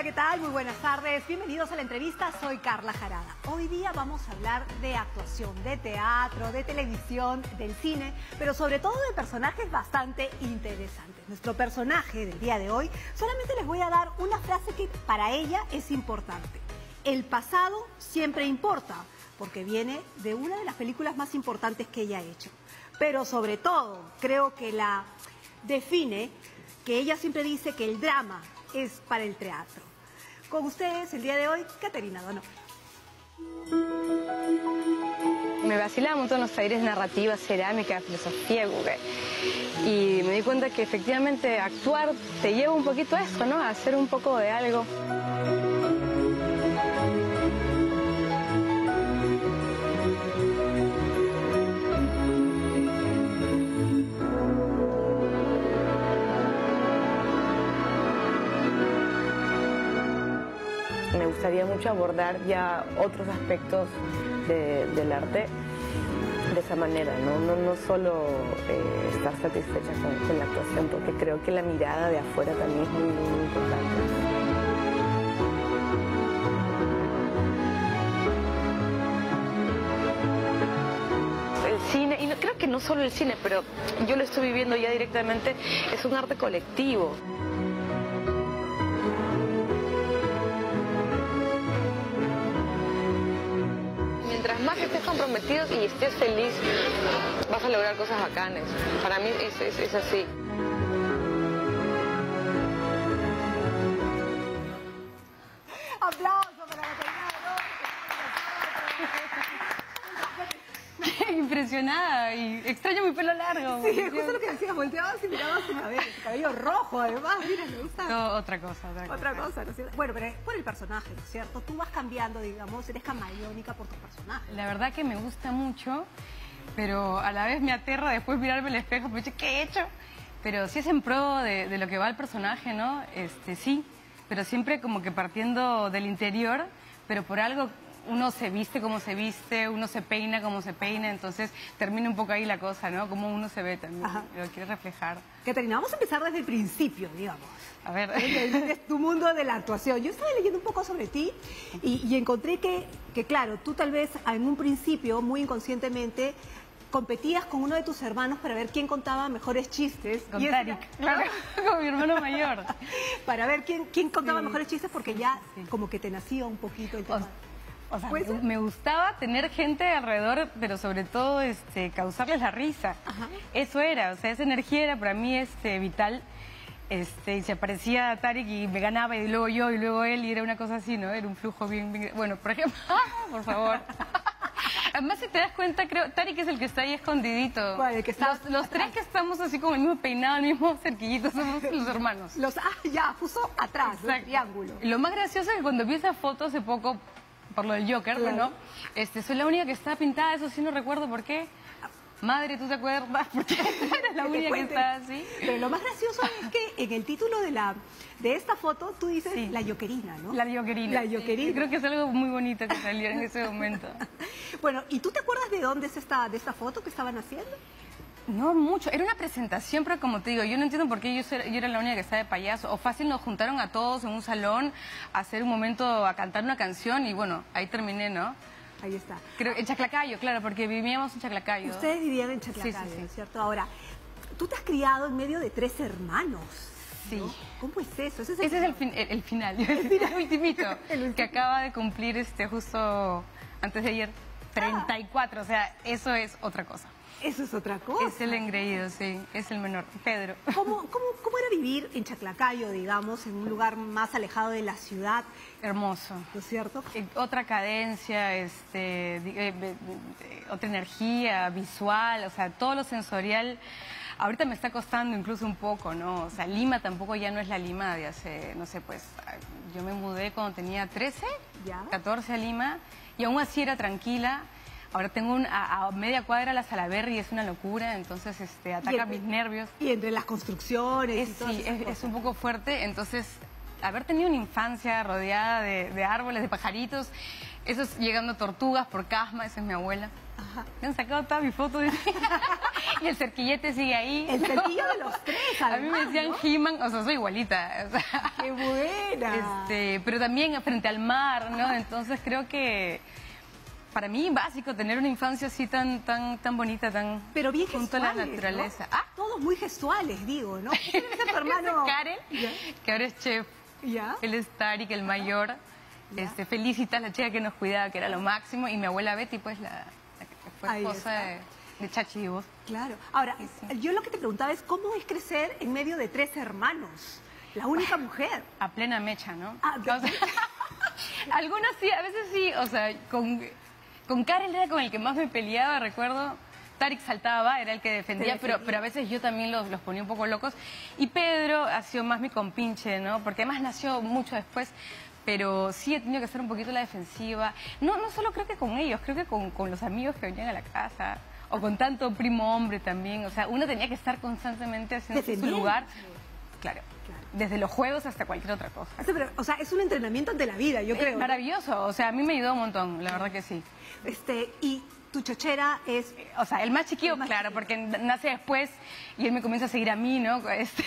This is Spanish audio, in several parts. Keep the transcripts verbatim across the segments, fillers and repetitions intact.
Hola, ¿qué tal? Muy buenas tardes. Bienvenidos a la entrevista. Soy Carla Harada. Hoy día vamos a hablar de actuación, de teatro, de televisión, del cine, pero sobre todo de personajes bastante interesantes. Nuestro personaje del día de hoy, solamente les voy a dar una frase que para ella es importante. El pasado siempre importa, porque viene de una de las películas más importantes que ella ha hecho. Pero sobre todo, creo que la define, que ella siempre dice que el drama es para el teatro. Con ustedes el día de hoy, Katerina D'onofrio. Me vacilaba un montón los aires narrativa, cerámica, filosofía, Google. Y me di cuenta que efectivamente actuar te lleva un poquito a eso, ¿no? A hacer un poco de algo. Me gustaría mucho abordar ya otros aspectos de, del arte de esa manera, no, no, no solo eh, estar satisfecha con, con la actuación, porque creo que la mirada de afuera también es muy, muy importante. El cine, y no, creo que no solo el cine, pero yo lo estoy viviendo ya directamente, es un arte colectivo. Mientras más estés comprometido y estés feliz, vas a lograr cosas bacanas. Para mí es, es, es así. ¡Aplauso para Katerina! Impresionada y extraño mi pelo largo. Sí, es justo lo que decías, volteabas y mirabas una vez. Cabello rojo, además, mira, me gusta. No, otra cosa, otra cosa. Otra cosa, ¿no es cierto? Bueno, pero es por el personaje, ¿no es cierto? Tú vas cambiando, digamos, eres camaleónica por tu personaje. La verdad que me gusta mucho, pero a la vez me aterra después mirarme al espejo, porque ¿qué he hecho? Pero sí es en pro de, de lo que va el personaje, ¿no? Este, sí, pero siempre como que partiendo del interior, pero por algo uno se viste como se viste, uno se peina como se peina, entonces termina un poco ahí la cosa, ¿no? Como uno se ve también, ajá, lo quiere reflejar. Katerina, vamos a empezar desde el principio, digamos. A ver. Desde tu mundo de la actuación. Yo estaba leyendo un poco sobre ti y, y encontré que, que, claro, tú tal vez en un principio, muy inconscientemente, competías con uno de tus hermanos para ver quién contaba mejores chistes. Con Tariq, claro, con mi hermano mayor. Para ver quién, quién contaba sí, mejores chistes, porque sí, ya sí, como que te nacía un poquito el tema. O... O sea, pues, me gustaba tener gente alrededor, pero sobre todo este, causarles la risa. Ajá. Eso era, o sea, esa energía era para mí este, vital. Este, y se aparecía Tariq y me ganaba, y luego yo, y luego él, y era una cosa así, ¿no? Era un flujo bien... bien... Bueno, por ejemplo... por favor. Además, si te das cuenta, creo... Tariq es el que está ahí escondidito. ¿Cuál? El que está... Los, los tres que estamos así con el mismo peinado, el mismo cerquillito, somos los hermanos. Los... Ah, ya, puso atrás, exacto, el triángulo. Lo más gracioso es que cuando vi esa foto hace poco... por lo del Joker, claro, ¿no? Este, soy la única que está pintada, eso sí no recuerdo por qué. Madre, ¿tú te acuerdas? Porque eres la única que está así. Pero lo más gracioso es que en el título de la de esta foto tú dices sí, la Jokerina, ¿no? La Jokerina. La Jokerina. Sí, creo que es algo muy bonito que salió en ese momento. Bueno, ¿y tú te acuerdas de dónde es esta, de esta foto que estaban haciendo? No mucho, era una presentación, pero como te digo, yo no entiendo por qué yo, ser, yo era la única que estaba de payaso. O fácil nos juntaron a todos en un salón a hacer un momento, a cantar una canción y bueno, ahí terminé, ¿no? Ahí está. Creo, en Chaclacayo, claro, porque vivíamos en Chaclacayo. Ustedes vivían en Chaclacayo, sí, sí, sí, ¿cierto? Ahora, tú te has criado en medio de tres hermanos. Sí. ¿No? ¿Cómo es eso? Ese es el, Ese es el, fin, el, el final, el, final. el ultimito, el ultimito, que acaba de cumplir este justo antes de ayer, treinta y cuatro, ah, o sea, eso es otra cosa. Eso es otra cosa. Es el engreído, sí. Es el menor, Pedro. ¿Cómo, cómo, cómo era vivir en Chaclacayo, digamos, en un lugar más alejado de la ciudad? Hermoso. ¿No es cierto? Eh, otra cadencia, este, eh, eh, eh, otra energía visual, o sea, todo lo sensorial. Ahorita me está costando incluso un poco, ¿no? O sea, Lima tampoco ya no es la Lima de hace, no sé, pues... Yo me mudé cuando tenía trece, ¿ya? catorce a Lima, y aún así era tranquila. Ahora tengo un, a, a media cuadra la Salaberry, es una locura, entonces este, ataca mis nervios. Y entre las construcciones es, y todo. Sí, es, es un poco fuerte, entonces haber tenido una infancia rodeada de, de árboles, de pajaritos, eso es llegando tortugas por Casma, esa es mi abuela. Ajá. Me han sacado todas mis fotos de... Y el cerquillete sigue ahí. El cerquillo de los tres, además. A mí me decían, ¿no? He-Man, o sea, soy igualita. O sea, ¡qué buena! Este, pero también frente al mar, ¿no? Entonces creo que... Para mí, básico, tener una infancia así tan tan tan bonita, tan... Pero bien junto gestuales, a la naturaleza, ¿no? ¿Ah? Todos muy gestuales, digo, ¿no? ¿Qué es tu hermano? Karen, yeah. que ahora es chef. Yeah. Él es Tariq, el mayor. Yeah. Este, Felicita, la chica que nos cuidaba, que era lo máximo. Y mi abuela Betty, pues, la, la que fue ahí esposa de, de Chachi y vos. Claro. Ahora, sí. yo lo que te preguntaba es, ¿cómo es crecer en medio de tres hermanos? La única mujer. A plena mecha, ¿no? Ah, o sea, algunos sí, a veces sí, o sea, con... Con Karen era con el que más me peleaba, recuerdo. Tariq saltaba, era el que defendía, defendía. Pero, pero a veces yo también los, los ponía un poco locos. Y Pedro ha sido más mi compinche, ¿no? Porque además nació mucho después, pero sí he tenido que hacer un poquito la defensiva. No, no solo creo que con ellos, creo que con, con los amigos que venían a la casa. O con tanto primo hombre también. O sea, uno tenía que estar constantemente haciendo su lugar. Claro. Claro. Desde los juegos hasta cualquier otra cosa. O sea, es un entrenamiento ante la vida, yo creo. Es maravilloso, o sea, a mí me ayudó un montón, la verdad que sí. Este, y tu chochera es... O sea, el más chiquillo, el más claro, chiquillo. Porque nace después y él me comienza a seguir a mí, ¿no? Este,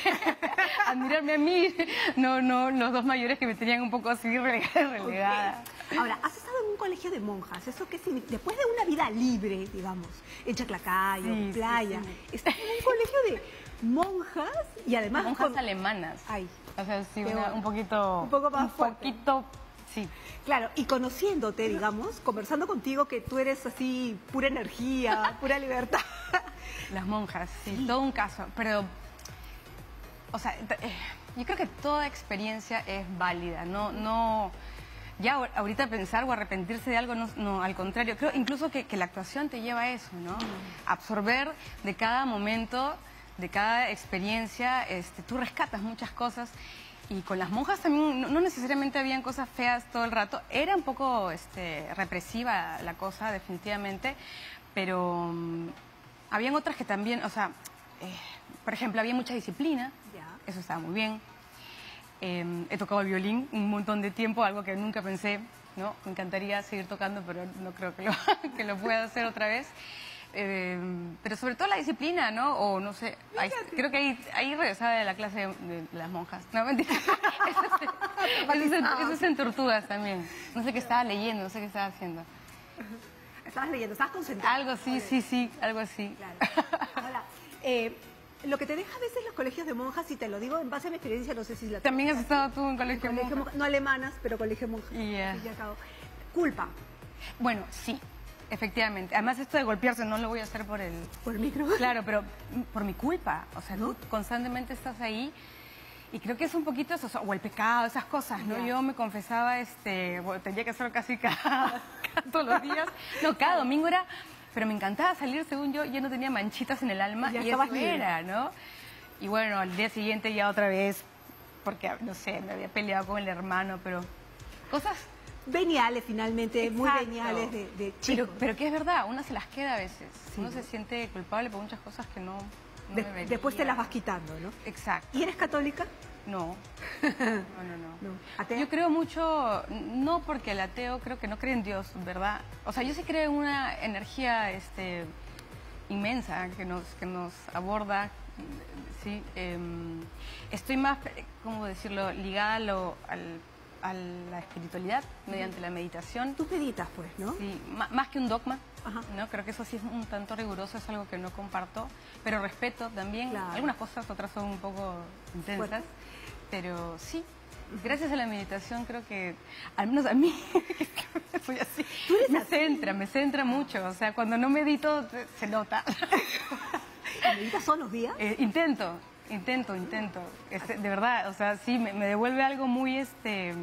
a admirarme a mí. No, no, los dos mayores que me tenían un poco así relegada. Okay. Ahora, has estado en un colegio de monjas, ¿eso qué significa? Después de una vida libre, digamos, en Chaclacayo, sí, en playa, sí, sí. estás en un colegio de... monjas y además... Monjas con... alemanas. Ay. O sea, sí, una, un poquito... Un poco más un fuerte. Poquito, sí. Claro, y conociéndote, digamos, conversando contigo que tú eres así, pura energía, pura libertad. Las monjas, sí, sí, todo un caso. Pero, o sea, yo creo que toda experiencia es válida, no... no ya ahorita pensar o arrepentirse de algo, no, no, al contrario. Creo incluso que, que la actuación te lleva a eso, ¿no? Absorber de cada momento... de cada experiencia, este, tú rescatas muchas cosas y con las monjas también no, no necesariamente habían cosas feas todo el rato, era un poco este, represiva la cosa definitivamente, pero um, habían otras que también, o sea, eh, por ejemplo, había mucha disciplina, eso estaba muy bien, eh, he tocado el violín un montón de tiempo, algo que nunca pensé, ¿no? Me encantaría seguir tocando, pero no creo que lo, que lo pueda hacer otra vez. Eh, pero sobre todo la disciplina, ¿no? O no sé, ahí, creo que ahí, ahí regresaba de la clase de, de las monjas. No, mentira. Eso es en Tortugas también. No sé qué estaba leyendo, no sé qué estaba haciendo. Estabas leyendo, estabas concentrada. Algo sí, vale. sí, sí, algo así. Claro. Ahora, eh, lo que te deja a veces los colegios de monjas, y te lo digo en base a mi experiencia, no sé si la... También has estado tú en colegio de monjas. Monja, no alemanas, pero colegio de monjas. Yeah. Y ya acabo. Culpa. Bueno, sí. Efectivamente. Además, esto de golpearse no lo voy a hacer por el... Por el micro. Claro, pero por mi culpa. O sea, ¿no? Tú constantemente estás ahí y creo que es un poquito eso, o el pecado, esas cosas, ¿no? Yeah. Yo me confesaba, este, bueno, tenía que hacerlo casi cada, cada todos los días. No, cada domingo era... Pero me encantaba salir, según yo, ya no tenía manchitas en el alma ya y eso libre. Era, ¿no? Y bueno, al día siguiente ya otra vez, porque, no sé, me había peleado con el hermano, pero cosas... Veniales, finalmente, exacto. Muy veniales de, de chicos. Pero, pero que es verdad, una se las queda a veces. Sí, uno ¿no? se siente culpable por muchas cosas que no, no de, debería. Después te las vas quitando, ¿no? Exacto. ¿Y eres católica? No. No, no, no. ¿Atea? Yo creo mucho, no porque el ateo creo que no cree en Dios, ¿verdad? O sea, yo sí creo en una energía este, inmensa que nos, que nos aborda. ¿Sí? Eh, estoy más, ¿cómo decirlo?, ligada a lo, al... a la espiritualidad, mediante la meditación. Tú meditas, pues, ¿no? Sí, más que un dogma, ajá. ¿No? Creo que eso sí es un tanto riguroso, es algo que no comparto, pero respeto también. Claro. Algunas cosas, otras son un poco intensas, bueno. Pero sí, gracias a la meditación creo que, al menos a mí, soy así. ¿Tú eres me así? centra, me centra mucho, o sea, cuando no medito se nota. ¿Meditas todos los días? Eh, intento. Intento, intento. Este, de verdad, o sea, sí, me, me devuelve algo muy, este,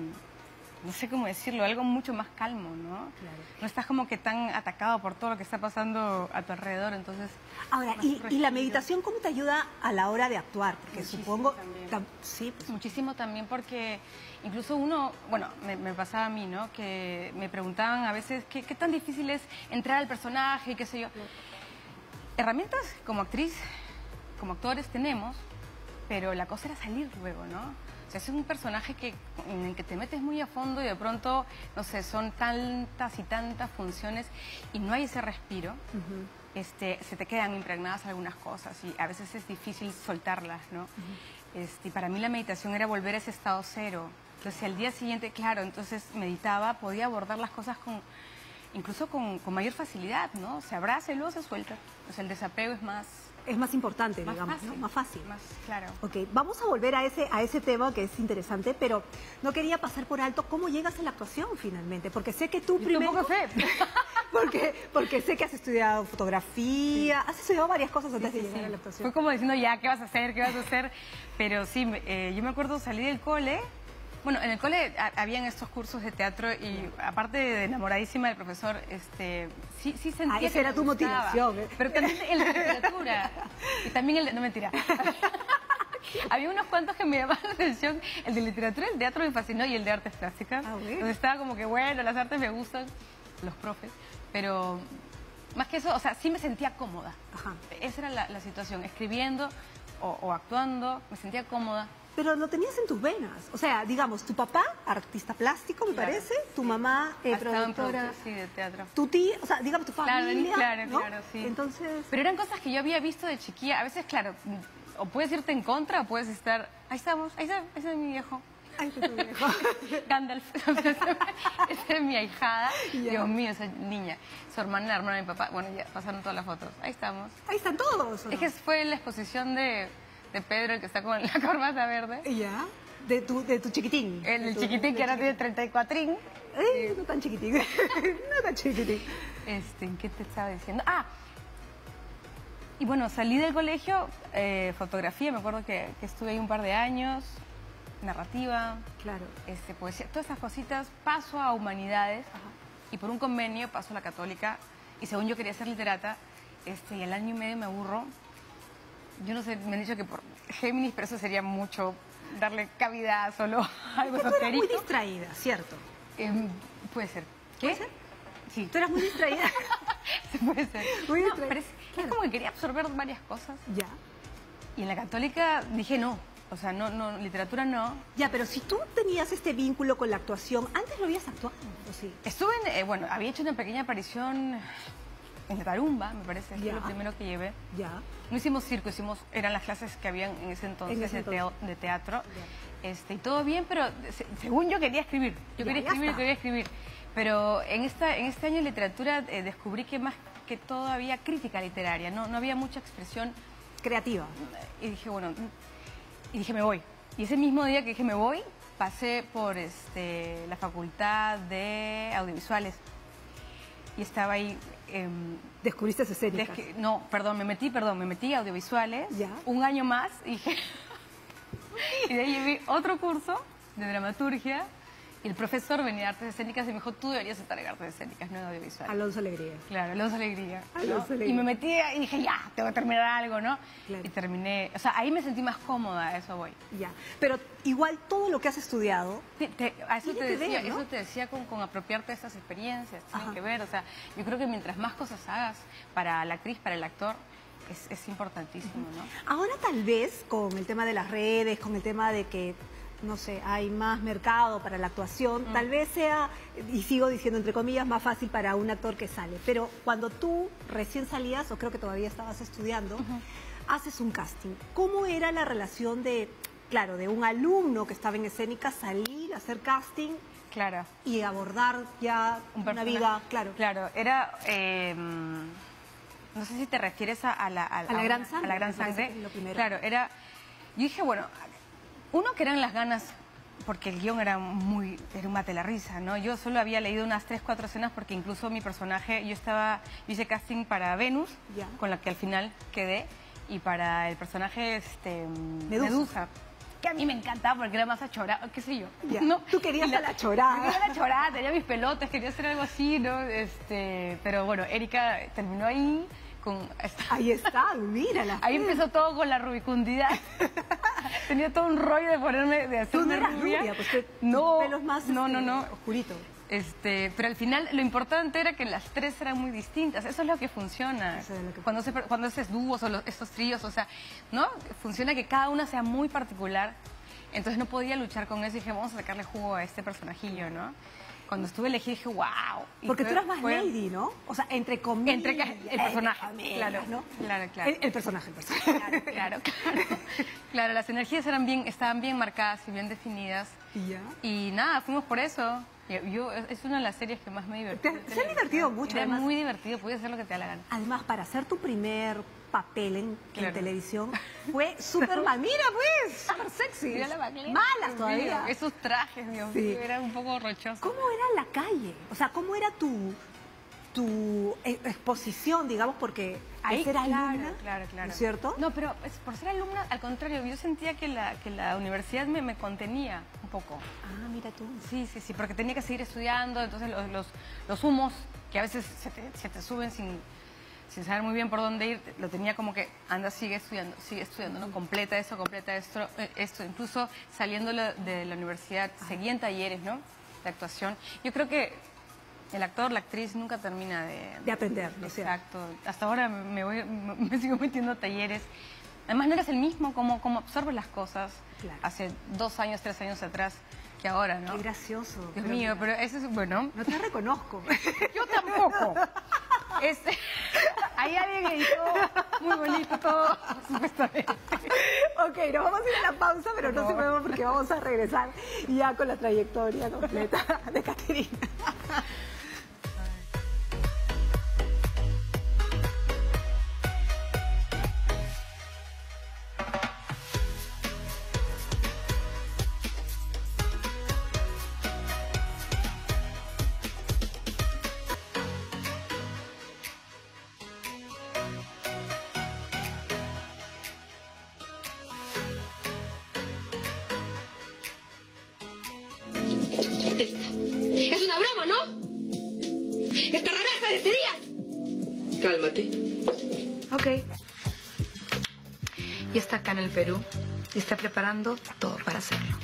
no sé cómo decirlo, algo mucho más calmo, ¿no? Claro. No estás como que tan atacado por todo lo que está pasando a tu alrededor, entonces... Ahora, ¿y, ¿y la meditación cómo te ayuda a la hora de actuar? Porque muchísimo supongo... También. Tam, sí, pues. Muchísimo también porque incluso uno, bueno, me, me pasaba a mí, ¿no? Que me preguntaban a veces qué, qué tan difícil es entrar al personaje y qué sé yo. Sí. Herramientas como actriz, como actores tenemos... Pero la cosa era salir luego, ¿no? O sea, es un personaje que, en el que te metes muy a fondo y de pronto, no sé, son tantas y tantas funciones y no hay ese respiro. Uh-huh. este, se te quedan impregnadas algunas cosas y a veces es difícil soltarlas, ¿no? Uh-huh. Este, y para mí la meditación era volver a ese estado cero. Entonces, al día siguiente, claro, entonces meditaba, podía abordar las cosas con, incluso con, con mayor facilidad, ¿no? Se abraza y luego se suelta. O sea, el desapego es más... Es más importante, más digamos, fácil, ¿no? Más fácil. Más claro. Ok, vamos a volver a ese, a ese tema que es interesante, pero no quería pasar por alto cómo llegas a la actuación finalmente, porque sé que tú Yo primero... Tomo café. porque, porque sé que has estudiado fotografía, sí. Has estudiado varias cosas antes sí, de sí, llegar sí. a la actuación. Fue como diciendo, ya, ¿qué vas a hacer? ¿Qué vas a hacer? Pero sí, eh, yo me acuerdo salí del cole... Bueno, en el cole a, habían estos cursos de teatro y aparte de enamoradísima del profesor, este, sí, sí sentía ah, esa que era tu gustaba, motivación, ¿eh? Pero también en la literatura y también el, no mentira. Había unos cuantos que me llamaban la atención, el de literatura, el de teatro me fascinó y el de artes plásticas. Ah, bueno. Donde estaba como que bueno, las artes me gustan, los profes, pero más que eso, o sea, sí me sentía cómoda. Ajá. Esa era la, la situación, escribiendo o, o actuando, me sentía cómoda. Pero lo tenías en tus venas. O sea, digamos, tu papá, artista plástico, me claro, parece, tu sí. mamá, eh, productora. Sí, de teatro. Tu tía, o sea, digamos, tu familia. Claro, claro, ¿no? claro, sí. Entonces... Pero eran cosas que yo había visto de chiquilla. A veces, claro, o puedes irte en contra o puedes estar... Ahí estamos, ahí está, ese es mi viejo. Ahí está tu viejo. Gandalf. Esa es mi ahijada. Yeah. Dios mío, esa niña. Su hermana, la hermana de mi papá. Bueno, ya pasaron todas las fotos. Ahí estamos. Ahí están todos. ¿O no? Es que fue la exposición de... De Pedro, el que está con la corbata verde. ¿Ya? De tu, de tu chiquitín. El de tu, chiquitín que ahora tiene treinta y cuatrín. Eh, no tan chiquitín. no tan chiquitín. Este, ¿qué te estaba diciendo? Ah. Y bueno, salí del colegio, eh, fotografía, me acuerdo que, que estuve ahí un par de años, narrativa. Claro. Este, poesía, todas esas cositas. Paso a humanidades. Ajá. Y por un convenio paso a la católica. Y según yo quería ser literata, este, y al año y medio me aburro. Yo no sé, me han dicho que por Géminis, pero eso sería mucho darle cabida solo a algo esotérico. Tú eras muy distraída, ¿cierto? Eh, puede ser. ¿Qué? ¿Puede ser? Sí. Tú eras muy distraída. Se puede ser. Muy no, distraída. Pero es, claro. es como que quería absorber varias cosas. Ya. Y en la católica dije no. O sea, no, no, literatura no. Ya, pero si tú tenías este vínculo con la actuación, antes lo habías actuado, ¿o sí? Estuve en, eh, bueno, había hecho una pequeña aparición... En Tarumba, me parece, que fue lo primero que llevé. Ya. No hicimos circo, hicimos, eran las clases que habían en ese entonces, en ese entonces. De, te, de teatro. Ya. Este, y todo bien, pero se, según yo quería escribir. Yo ya, quería ya escribir, yo quería escribir. Pero en, esta, en este año de literatura eh, descubrí que más que todo había crítica literaria, no, no había mucha expresión creativa. Y dije, bueno, y dije, me voy. Y ese mismo día que dije, me voy, pasé por este, la facultad de audiovisuales. Y estaba ahí... Eh, ¿Descubriste escénicas? Desque, no, perdón, me metí, perdón, me metí a audiovisuales. ¿Ya? Un año más y dije... y de ahí llevé otro curso de dramaturgia y el profesor venía de artes escénicas y me dijo, tú deberías estar en artes escénicas, no en audiovisuales. Alonso Alegría. Claro, Alonso Alegría. Alonso ¿no? Alegría. Y me metí y dije, ya, tengo que terminar algo, ¿no? Claro. Y terminé... O sea, ahí me sentí más cómoda, eso voy. Ya, pero igual todo lo que has estudiado... Te, te, a eso, te te decía, ver, ¿no? eso te decía con, con apropiarte de esas experiencias, tiene que ver, o sea, yo creo que mientras más cosas hagas para la actriz, para el actor... Es, es importantísimo, ¿no? Ahora tal vez con el tema de las redes, con el tema de que, no sé, hay más mercado para la actuación, mm. tal vez sea, y sigo diciendo entre comillas, más fácil para un actor que sale. Pero cuando tú recién salías, o creo que todavía estabas estudiando, uh-huh. haces un casting. ¿Cómo era la relación de, claro, de un alumno que estaba en escénica salir a hacer casting? Claro. Y abordar ya un una vida, claro. Claro, era... Eh... No sé si te refieres a, a, la, a, a, la, a, gran sangre, a la gran sangre. Lo primero. Claro, era... Yo dije, bueno, uno que eran las ganas, porque el guión era muy... Era un mate la risa, ¿no? Yo solo había leído unas tres, cuatro escenas porque incluso mi personaje... Yo estaba... Yo hice casting para Venus, ya. con la que al final quedé, y para el personaje este Medusa. Medusa que a mí me encantaba porque era más achorada, qué sé yo. Ya. ¿No? Tú querías la, a la chorada. Quería la chorada, tenía mis pelotas, quería hacer algo así, ¿no? Este, pero bueno, Erika terminó ahí con... Esta... Ahí está, mírala. Ahí empezó todo con la rubicundidad. Tenía todo un rollo de ponerme, de hacerme ¿Tú no eras rubia? rubia pues que no, pelos más no, este, no, no, oscurito. Este, pero al final lo importante era que las tres eran muy distintas. Eso es lo que funciona. Eso es lo que... Cuando, se, cuando haces dúos o los, estos tríos, o sea, ¿no? Funciona que cada una sea muy particular. Entonces no podía luchar con eso y dije, vamos a sacarle jugo a este personajillo, ¿no? Cuando estuve elegí dije, wow. Porque tú eras más fue... lady, ¿no? O sea, entre comillas. Entre el personaje, entre claro, ¿no? Claro, claro. El, el personaje, el personaje. Claro, claro, claro. Claro, las energías eran bien, estaban bien marcadas y bien definidas. Y ya. Y nada, fuimos por eso. Yo, es una de las series que más me divertí. Se ha divertido mucho. Era además muy divertido, podías hacer lo que te da la gana. Además, para hacer tu primer papel en, claro. en televisión, fue súper mal. Mira, pues, súper sexy. Mira la baguera, malas todavía. Mira, esos trajes, Dios mío, sí. Era un poco rochoso. ¿Cómo era la calle? O sea, ¿cómo era tu, tu exposición, digamos? Porque ahí ser alumna, claro, claro, claro. ¿no es cierto? No, pero es, por ser alumna, al contrario, yo sentía que la, que la universidad me, me contenía un poco. Ah, mira tú. Sí, sí, sí, porque tenía que seguir estudiando, entonces los, los, los humos, que a veces se te, se te suben sin... sin saber muy bien por dónde ir, lo tenía como que anda, sigue estudiando, sigue estudiando, ¿no? Completa eso, completa esto, esto. Incluso saliendo de la universidad, seguía en talleres, ¿no? De actuación. Yo creo que el actor, la actriz, nunca termina de... de aprender, ¿no? Exacto. Hasta ahora me, voy, me sigo metiendo a talleres. Además, no eres el mismo como, como absorbes las cosas claro. hace dos años, tres años atrás. Que ahora, ¿no? Qué gracioso. Dios pero mío, mira. Pero eso es bueno. No te reconozco. Yo tampoco. Este, ahí alguien editó muy bonito todo, supuestamente. Ok, nos vamos a ir a la pausa, pero no, no se muevan porque vamos a regresar ya con la trayectoria completa de Katerina. Perú y está preparando todo para hacerlo.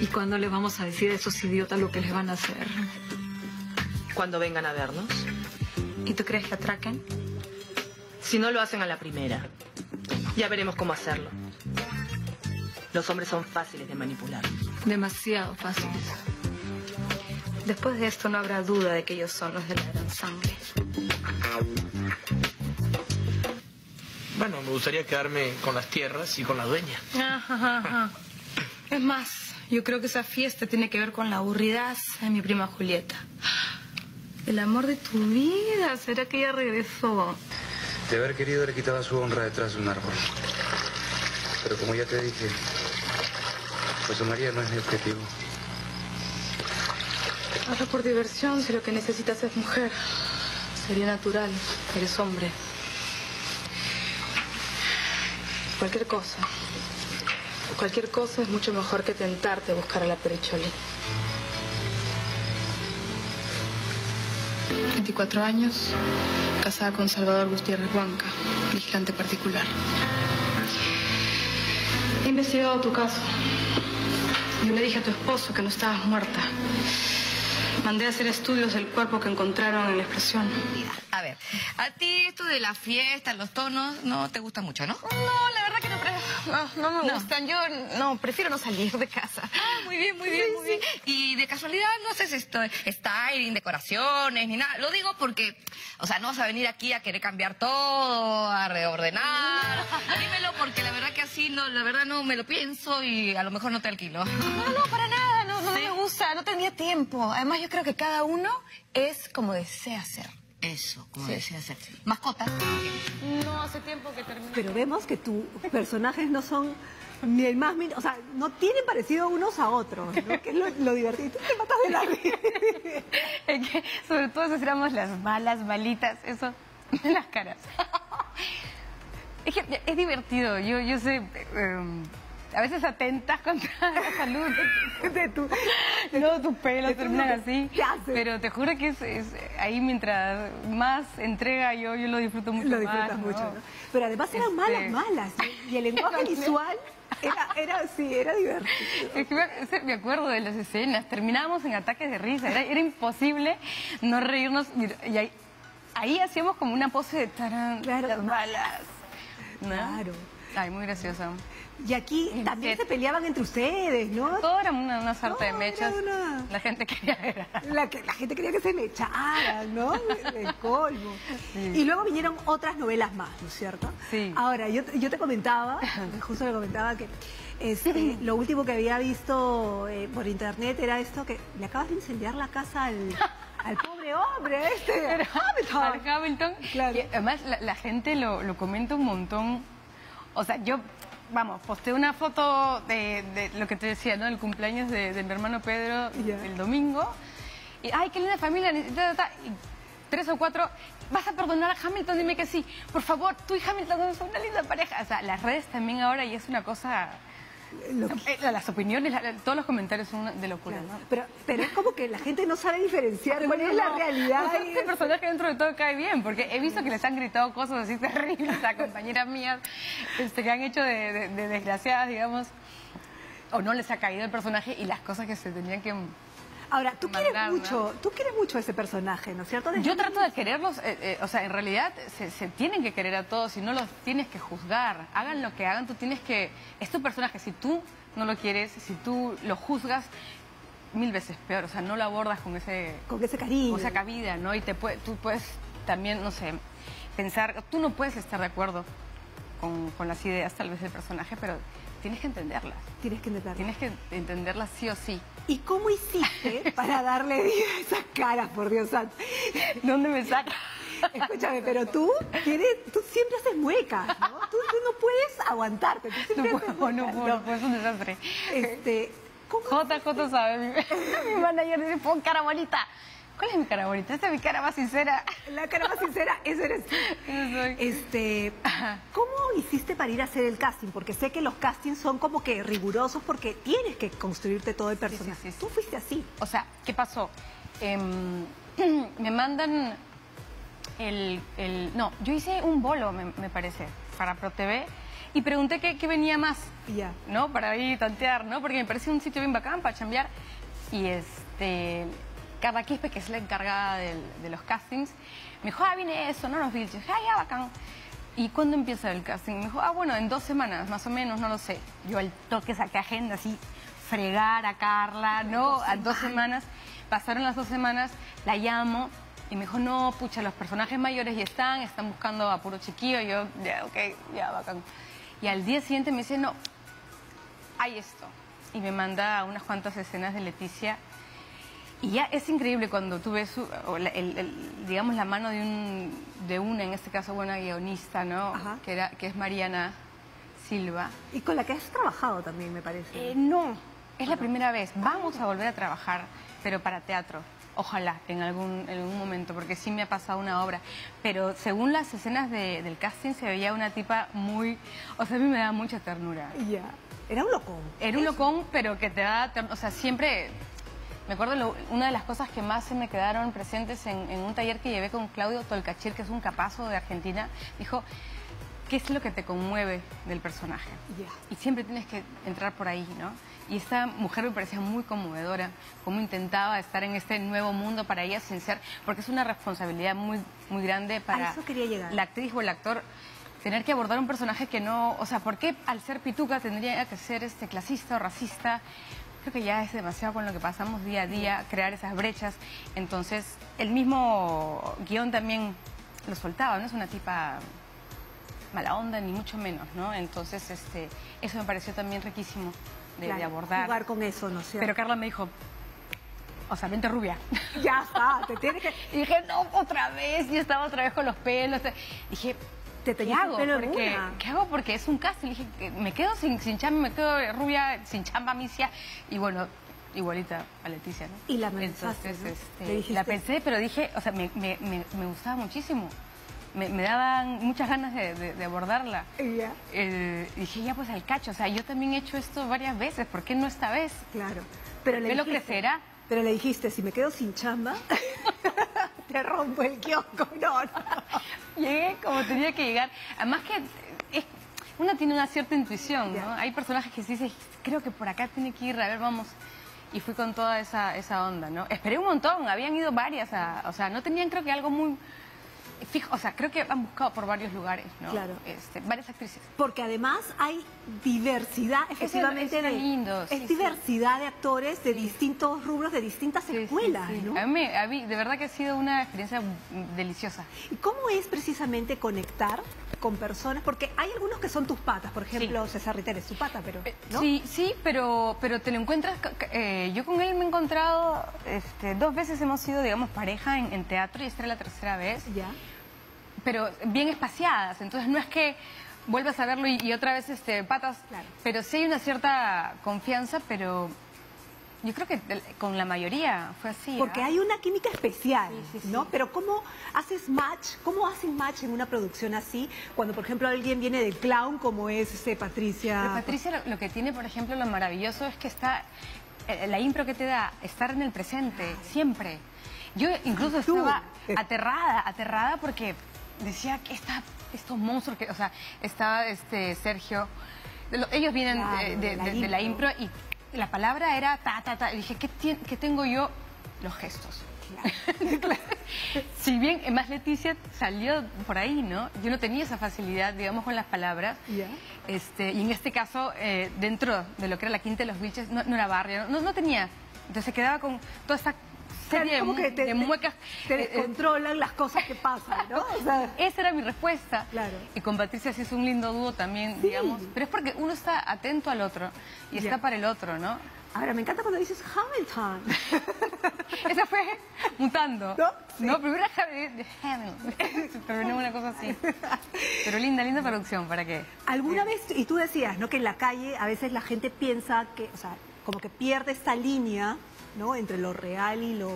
¿Y cuándo le vamos a decir a esos idiotas lo que les van a hacer? Cuando vengan a vernos. ¿Y tú crees que atraquen? Si no lo hacen a la primera, ya veremos cómo hacerlo. Los hombres son fáciles de manipular. Demasiado fáciles. Después de esto no habrá duda de que ellos son los de la gran sangre. Bueno, me gustaría quedarme con las tierras y con la dueña. Ajá, ajá. Es más, yo creo que esa fiesta tiene que ver con la aburridaza de mi prima Julieta. El amor de tu vida, ¿será que ella regresó? De haber querido le quitaba su honra detrás de un árbol. Pero como ya te dije, pues María no es mi objetivo. Ahora por diversión, si lo que necesitas es mujer, sería natural, eres hombre. Cualquier cosa. Cualquier cosa es mucho mejor que tentarte a buscar a la Pericholi. veinticuatro años, casada con Salvador Gutiérrez Huanca, vigilante particular. He investigado tu caso. Yo le dije a tu esposo que no estabas muerta. Mandé a hacer estudios del cuerpo que encontraron en la expresión. A ver, a ti esto de la fiesta, los tonos, no te gusta mucho, ¿no? No, la verdad que no, no, no me no. gustan. Yo no, prefiero no salir de casa. Ah, muy bien, muy bien, sí, muy bien. Sí. Y de casualidad no haces esto, styling, decoraciones, ni nada. Lo digo porque, o sea, no vas a venir aquí a querer cambiar todo, a reordenar. Dímelo porque la verdad que así, no, la verdad no me lo pienso y a lo mejor no te alquilo. No, no, para nada, no, no, ¿sí? Me gusta, no tenía tiempo. Además yo creo que cada uno es como desea ser. Eso, como sí. decía hacer. ¿Mascotas? No, hace tiempo que terminé. Pero vemos que tus personajes no son ni el más... O sea, no tienen parecido unos a otros, ¿no? Que es lo, lo divertido. Tú te matas de la vida. Es que sobre todo si hacíamos las malas, malitas, eso, en las caras. Es que es divertido. Yo, yo sé... Um... A veces atentas contra la salud de, de tu... De no, tu pelo termina así. Pero te juro que es, es ahí mientras más entrega yo, yo lo disfruto mucho. Lo disfrutas más, mucho, ¿no? ¿no? Pero además eran este... malas, malas. Y el lenguaje visual era, era, sí, era divertido. Es que me, me acuerdo de las escenas. Terminábamos en ataques de risa. Era, era imposible no reírnos. Y ahí, ahí hacíamos como una pose de tarán, claro, las malas. ¿No? Claro. Ay, muy graciosa. Y aquí también se peleaban entre ustedes, ¿no? Todo era una, una sarta no, de mechas. Una... La gente quería ver. La, que, la gente quería que se mecharan, ¿no? El colmo. Sí. Y luego vinieron otras novelas más, ¿no es cierto? Sí. Ahora, yo, yo te comentaba, justo le comentaba que este, lo último que había visto eh, por internet era esto que le acabas de incendiar la casa al... Al pobre hombre este, al Hamilton. Al Hamilton. Claro. Y además, la, la gente lo, lo comenta un montón. O sea, yo, vamos, posteé una foto de, de lo que te decía, ¿no? El cumpleaños de, de mi hermano Pedro, yeah, el domingo. Y, ay, qué linda familia. Y, ta, ta, ta, y tres o cuatro, ¿vas a perdonar a Hamilton? Dime que sí. Por favor, tú y Hamilton son una linda pareja. O sea, las redes también ahora y es una cosa... Lo que... Las opiniones, la, la, todos los comentarios son de locura, claro, ¿no? Pero, pero es como que la gente no sabe diferenciar cuál es la realidad. O sea, este personaje dentro de todo cae bien, porque he visto que les han gritado cosas así terribles a compañeras mías este, que han hecho de, de, de desgraciadas, digamos, o no les ha caído el personaje y las cosas que se tenían que... Ahora, tú mandar, quieres mucho, ¿no? Tú quieres mucho a ese personaje, ¿no es cierto? Desde Yo trato de quererlos, eh, eh, o sea, en realidad se, se tienen que querer a todos y no los tienes que juzgar. Hagan lo que hagan, tú tienes que... Es tu personaje, si tú no lo quieres, si tú lo juzgas, mil veces peor. O sea, no lo abordas con ese... Con ese cariño. Con esa cabida, ¿no? Y te puede, tú puedes también, no sé, pensar... Tú no puedes estar de acuerdo con, con las ideas, tal vez, del personaje, pero... Tienes que entenderlas. Tienes que entenderlas. Tienes que entenderlas sí o sí. ¿Y cómo hiciste para darle vida a esas caras, por Dios santo? ¿Dónde me saca? Escúchame, pero tú, tienes, tú siempre haces muecas, ¿no? Tú, tú no puedes aguantarte. Tú siempre no haces puedo, muecas, no puedo, no puedo, es un desastre. Este, J J sabe, mi, mi manager dice, pon cara bonita. ¿Cuál es mi cara bonita? Esta es mi cara más sincera. La cara más sincera, esa eres tú. Este, ¿Cómo hiciste para ir a hacer el casting? Porque sé que los castings son como que rigurosos porque tienes que construirte todo el personaje. Sí, sí, sí. Tú fuiste así. O sea, ¿qué pasó? Eh, me mandan el, el... No, yo hice un bolo, me, me parece, para ProTV. Y pregunté qué, qué venía más, yeah, ¿no? Para ir tantear, ¿no? Porque me parecía un sitio bien bacán para chambear. Y este... Carla Quispe, que es la encargada del, de los castings, me dijo, ah, viene eso, no los bilches, ah, ya, bacán. ¿Y cuándo empieza el casting? Me dijo, ah, bueno, en dos semanas, más o menos, no lo sé. Yo al toque saqué agenda, así, fregar a Carla, ¿no? Dos a dos semanas. Pasaron las dos semanas, la llamo, y me dijo, no, pucha, los personajes mayores ya están, están buscando a puro chiquillo. Y yo, ya, yeah, ok, ya, bacán. Y al día siguiente me dice, no, hay esto. Y me manda unas cuantas escenas de Leticia. Y ya es increíble cuando tú ves, su, el, el, digamos, la mano de, un, de una, en este caso, buena guionista, ¿no? Que, era, que es Mariana Silva. Y con la que has trabajado también, me parece. Eh, no, es la primera vez. Vamos a volver a trabajar, pero para teatro. Ojalá, en algún, en algún momento, porque sí me ha pasado una obra. Pero según las escenas de, del casting, se veía una tipa muy... O sea, a mí me daba mucha ternura. Ya. Yeah. Era un locón. Era un locón, pero que te da... O sea, siempre... Me acuerdo lo, una de las cosas que más se me quedaron presentes en, en un taller que llevé con Claudio Tolcachir, que es un capazo de Argentina, dijo, ¿qué es lo que te conmueve del personaje? Yeah. Y siempre tienes que entrar por ahí, ¿no? Y esta mujer me parecía muy conmovedora, cómo intentaba estar en este nuevo mundo para ella sin ser, porque es una responsabilidad muy, muy grande para la actriz o el actor tener que abordar un personaje que no... O sea, ¿por qué al ser pituca tendría que ser este clasista o racista? Creo que ya es demasiado con lo que pasamos día a día, crear esas brechas. Entonces, el mismo guión también lo soltaba, no es una tipa mala onda, ni mucho menos, ¿no? Entonces, este, eso me pareció también riquísimo de, claro, de abordar. Jugar con eso, ¿no es cierto? Pero Carla me dijo, o sea, vente rubia. Ya está, te tienes que... Y dije, no, otra vez, y estaba otra vez con los pelos. Dije... Te ¿Qué hago? Porque, ¿Qué hago? Porque es un casting. Dije, me quedo sin, sin chamba, me quedo rubia, sin chamba, misia. Y bueno, igualita a Leticia, ¿no? Y la pensaste, Entonces, ¿no? este, La pensé, pero dije, o sea, me, me, me, me gustaba muchísimo. Me, me daban muchas ganas de, de, de abordarla. Yeah. Eh, dije, ya pues al cacho. O sea, yo también he hecho esto varias veces. ¿Por qué no esta vez? Claro. Pero le lo crecerá. Pero le dijiste, si me quedo sin chamba... Te rompo el kiosco, no, no. Llegué como tenía que llegar. Además que es, uno tiene una cierta intuición, ¿no? Hay personajes que se dicen, creo que por acá tiene que ir, a ver, vamos. Y fui con toda esa, esa onda, ¿no? Esperé un montón, habían ido varias, a, o sea, no tenían creo que algo muy... Fijo, o sea, creo que han buscado por varios lugares, ¿no? Claro. Este, varias actrices. Porque además hay diversidad, efectivamente. Es, es, de, lindo, es sí, diversidad sí. de actores de sí. distintos rubros, de distintas sí, escuelas, sí, sí. ¿no? A mí, a mí, de verdad que ha sido una experiencia deliciosa. ¿Y cómo es precisamente conectar con personas? Porque hay algunos que son tus patas, por ejemplo, sí. César Ritter es tu pata, pero... ¿no? Sí, sí, pero, pero te lo encuentras... Eh, yo con él me he encontrado este, dos veces, hemos sido, digamos, pareja en, en teatro y esta es la tercera vez. Ya. Pero bien espaciadas, entonces no es que vuelvas a verlo y, y otra vez este patas, claro. Pero sí hay una cierta confianza, pero yo creo que con la mayoría fue así. Porque ¿eh? hay una química especial, sí, sí, ¿no? Sí. Pero ¿cómo haces match? ¿Cómo haces match en una producción así? Cuando, por ejemplo, alguien viene del clown como es este, Patricia. Pero Patricia lo, lo que tiene, por ejemplo, lo maravilloso es que está, eh, la impro que te da, estar en el presente, claro. siempre. Yo incluso estaba ¿Tú? aterrada, aterrada porque... Decía que esta, estos monstruos, que, o sea, estaba este Sergio, lo, ellos vienen claro, de, de, la de, de la impro y la palabra era ta, ta, ta. Y dije, ¿qué, ti, qué tengo yo? Los gestos. Claro. Claro. Si bien, más Leticia salió por ahí, ¿no? Yo no tenía esa facilidad, digamos, con las palabras. Yeah. Este, y en este caso, eh, dentro de lo que era la Quinta de los Biches, no, no era barrio, no, no tenía. Entonces se quedaba con toda esta... Claro, como que te, de muecas, te descontrolan eh, las cosas que pasan, ¿no? O sea, esa era mi respuesta. Claro. Y con Patricia sí es un lindo dúo también, sí. digamos. Pero es porque uno está atento al otro y yeah. está para el otro, ¿no? Ahora, me encanta cuando dices Hamilton. Esa fue mutando. No, sí. no primero de Hamilton. Pero no una cosa así. Pero linda, linda producción, ¿para qué? Alguna sí. vez, y tú decías, ¿no? Que en la calle a veces la gente piensa que, o sea, como que pierde esta línea, ¿no? Entre lo real y lo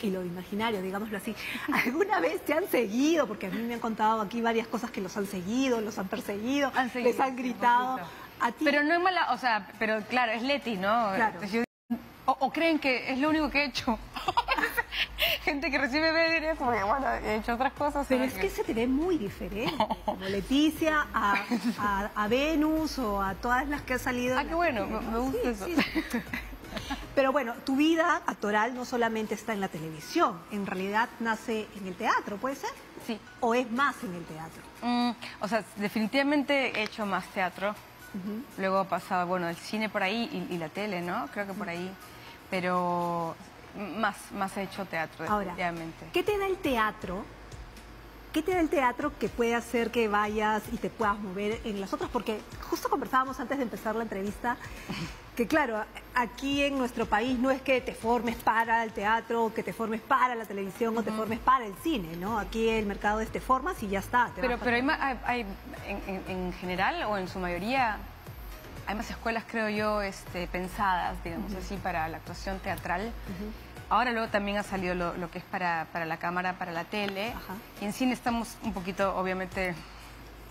y lo imaginario, digámoslo así. ¿Alguna vez te han seguido? Porque a mí me han contado aquí varias cosas que los han seguido, los han perseguido, han seguido, les han gritado. A ti... Pero no es mala, o sea, pero claro, es Leti, ¿no? Claro. Yo, o, o creen que es lo único que he hecho. Gente que recibe medias, porque bueno, he hecho otras cosas. Pero es que... que se te ve muy diferente, como Leticia, a, a, a Venus o a todas las que han salido. Ah, qué bueno, me, me gusta sí, eso. Sí, sí. Pero bueno, tu vida actoral no solamente está en la televisión, en realidad nace en el teatro, ¿puede ser? Sí. ¿O es más en el teatro? Mm, o sea, definitivamente he hecho más teatro. Uh-huh. Luego ha pasado, bueno, el cine por ahí y, y la tele, ¿no? Creo que por ahí. Pero más, más he hecho teatro, definitivamente. Ahora, ¿qué te da el teatro? ¿Qué te da el teatro que puede hacer que vayas y te puedas mover en las otras? Porque justo conversábamos antes de empezar la entrevista que, claro, aquí en nuestro país no es que te formes para el teatro, que te formes para la televisión uh-huh. o te formes para el cine, ¿no? Aquí el mercado es te formas y ya está. Te pero pero hay, hay, hay en, en general o en su mayoría hay más escuelas, creo yo, este, pensadas, digamos uh-huh. así, para la actuación teatral. Uh-huh. Ahora luego también ha salido lo, lo que es para, para la cámara, para la tele. Ajá. Y en cine estamos un poquito, obviamente,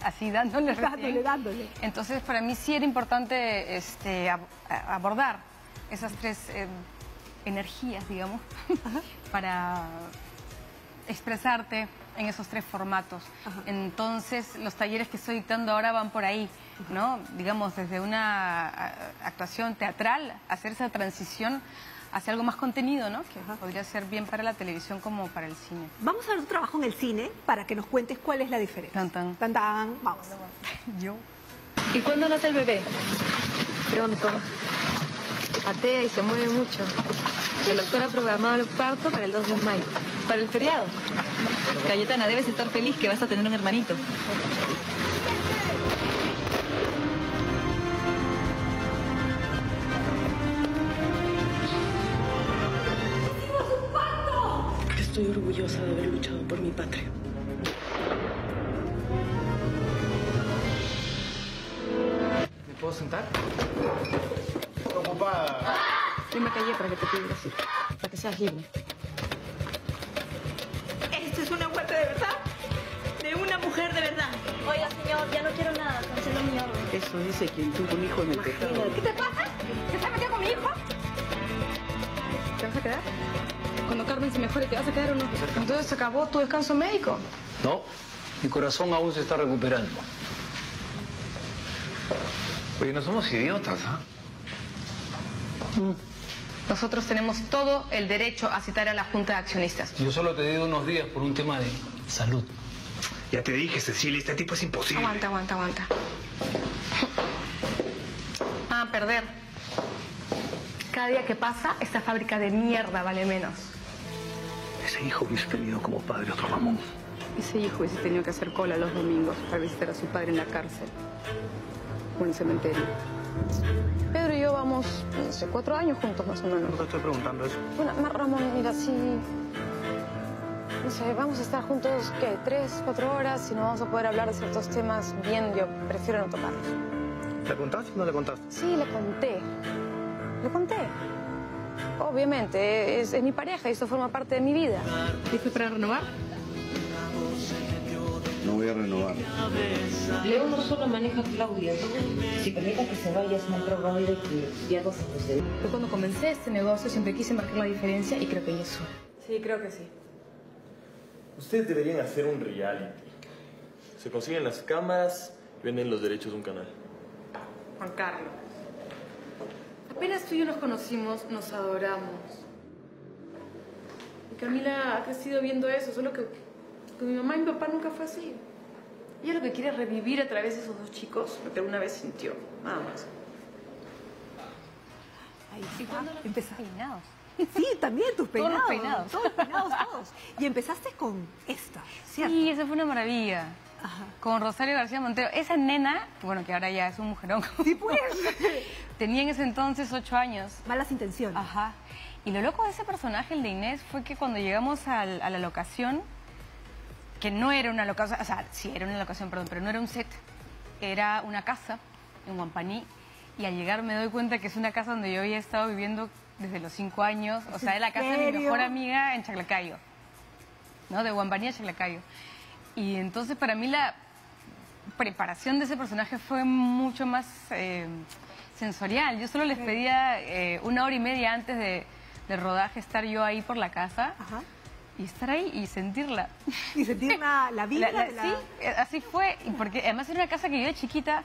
así dándole, dándole, dándole. Entonces, para mí sí era importante este, ab abordar esas tres eh, energías, digamos, Ajá. para expresarte en esos tres formatos. Ajá. Entonces, los talleres que estoy dictando ahora van por ahí, ¿no? Digamos, desde una actuación teatral, hacer esa transición hace algo más contenido, ¿no? Que Ajá. podría ser bien para la televisión como para el cine. Vamos a ver tu trabajo en el cine para que nos cuentes cuál es la diferencia. Tan, tan. Tan, tan. Vamos. Yo. ¿Y cuándo nace el bebé? Pronto. Atea y se mueve mucho. El doctor ha programado el parto para el dos de mayo. Para el feriado. Cayetana, debes estar feliz que vas a tener un hermanito. Estoy orgullosa de haber luchado por mi patria. ¿Me puedo sentar? Estoy ocupada. Yo me callé para que te pudieras ir, para que seas libre. Esto es una huerta de verdad, de una mujer de verdad. Oiga, señor, ya no quiero nada, cancelo mi orden. Eso dice quien tuvo un hijo en el tejado. ¿Qué te pasa? ¿Te estás metido con mi hijo? ¿Te vas a quedar? Cuando Carmen se mejore, ¿te vas a quedar o no? Entonces se acabó tu descanso médico. No, mi corazón aún se está recuperando. Oye, no somos idiotas, ¿ah? ¿eh? Nosotros tenemos todo el derecho a citar a la Junta de Accionistas. Yo solo te digo unos días por un tema de salud. Ya te dije, Cecilia, este tipo es imposible. Aguanta, aguanta, aguanta. Ah, perder. Cada día que pasa, esta fábrica de mierda vale menos. Ese hijo hubiese tenido como padre otro mamón. Ese hijo hubiese tenido que hacer cola los domingos para visitar a su padre en la cárcel. O en el cementerio. Pedro y yo vamos, no sé, cuatro años juntos más o menos. ¿Por qué estoy preguntando eso? Bueno, Ramón, mira, si... No sé, vamos a estar juntos, ¿qué? Tres, cuatro horas y no vamos a poder hablar de ciertos temas bien. Yo prefiero no tocarlos. ¿Le contaste o no le contaste? Sí, le conté. Le conté. Obviamente, es, es mi pareja y esto forma parte de mi vida. ¿Listo para renovar? No voy a renovar. León no solo maneja a Claudia. Si permite que se vaya, es una prueba de que ya dos se procede. Yo cuando comencé este negocio siempre quise marcar la diferencia y creo que ella es sola. Sí, creo que sí. Ustedes deberían hacer un reality. Se consiguen las cámaras y venden los derechos de un canal. Juan Carlos. Apenas tú y yo nos conocimos, nos adoramos. Y Camila ha crecido viendo eso, solo que... Porque mi mamá y mi papá nunca fue así. Ella lo que quiere es revivir a través de esos dos chicos lo que alguna vez sintió. Nada más. Ahí sí, ah, empezaste peinados. Sí, también tus peinados. Todos los peinados. Todos los peinados, todos. Y empezaste con esta, ¿cierto? Sí, esa fue una maravilla. Ajá. Con Rosario García Montero. Esa nena, que bueno, que ahora ya es un mujerón. Sí, pues. Tenía en ese entonces ocho años. Malas intenciones. Ajá. Y lo loco de ese personaje, el de Inés, fue que cuando llegamos a, a la locación... que no era una locación, o sea, sí era una locación, perdón, pero no era un set, era una casa en Huampaní, y al llegar me doy cuenta que es una casa donde yo había estado viviendo desde los cinco años, o sea, es la casa de mi mejor amiga en Chaclacayo, ¿no? De Huampaní a Chaclacayo. Y entonces para mí la preparación de ese personaje fue mucho más eh, sensorial. Yo solo les pedía eh, una hora y media antes de, de rodaje estar yo ahí por la casa. Ajá. Y estar ahí y sentirla. Y sentir la, la vida. La, la, la... Sí, así fue. Porque además era una casa que yo de chiquita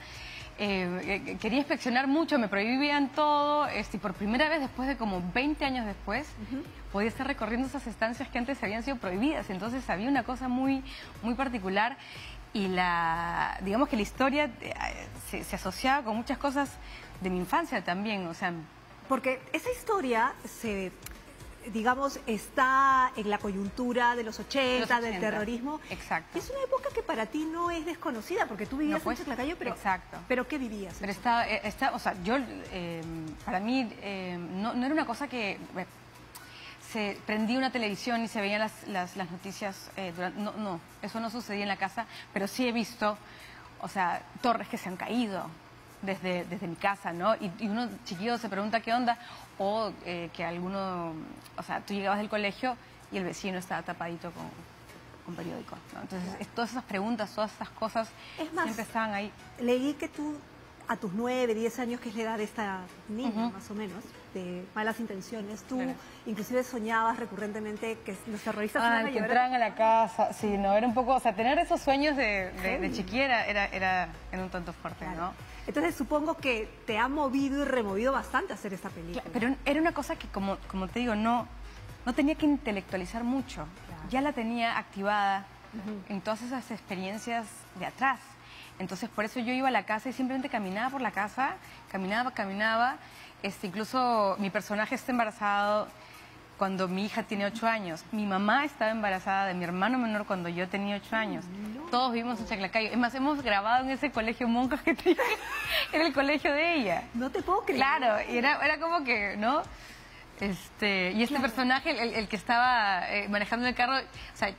eh, quería inspeccionar mucho, me prohibían todo. Este, y por primera vez, después de como veinte años después, uh-huh, podía estar recorriendo esas estancias que antes habían sido prohibidas. Entonces había una cosa muy, muy particular. Y la, digamos que la historia eh, se, se asociaba con muchas cosas de mi infancia también. O sea, porque esa historia se... digamos, está en la coyuntura de los ochenta, los ochenta, del terrorismo. Exacto. Es una época que para ti no es desconocida, porque tú vivías no, pues, en Chaclacayo, pero... Exacto. ¿Pero qué vivías? Pero está, está, o sea, yo, eh, para mí, eh, no, no era una cosa que... Eh, se prendía una televisión y se veían las, las, las noticias eh, durante... No, no, eso no sucedía en la casa, pero sí he visto, o sea, torres que se han caído desde, desde mi casa, ¿no? Y, y uno chiquillo se pregunta qué onda... O eh, que alguno, o sea, tú llegabas del colegio y el vecino estaba tapadito con, con periódico, ¿no? Entonces, es, todas esas preguntas, todas esas cosas es más, siempre estaban ahí. Leí que tú, a tus nueve, diez años, que es la edad de esta niña, uh-huh, más o menos, de malas intenciones, tú claro, inclusive soñabas recurrentemente que los terroristas... Ah, que entraran a la casa, sí, no, era un poco, o sea, tener esos sueños de, de, sí, de chiquiera era, era, era un tanto fuerte, claro, ¿no? Entonces supongo que te ha movido y removido bastante hacer esta película. Claro, pero era una cosa que, como, como te digo, no, no tenía que intelectualizar mucho. Claro. Ya la tenía activada, uh-huh, en todas esas experiencias de atrás. Entonces por eso yo iba a la casa y simplemente caminaba por la casa, caminaba, caminaba. Este, incluso mi personaje está embarazado cuando mi hija tiene ocho años. Mi mamá estaba embarazada de mi hermano menor cuando yo tenía ocho años. Todos vivimos en Chaclacayo. Es más, hemos grabado en ese colegio monjas que tenía, en el colegio de ella. No te puedo creer. Claro, y era, era como que, ¿no? Este, y este claro, personaje, el, el que estaba eh, manejando el carro, o sea,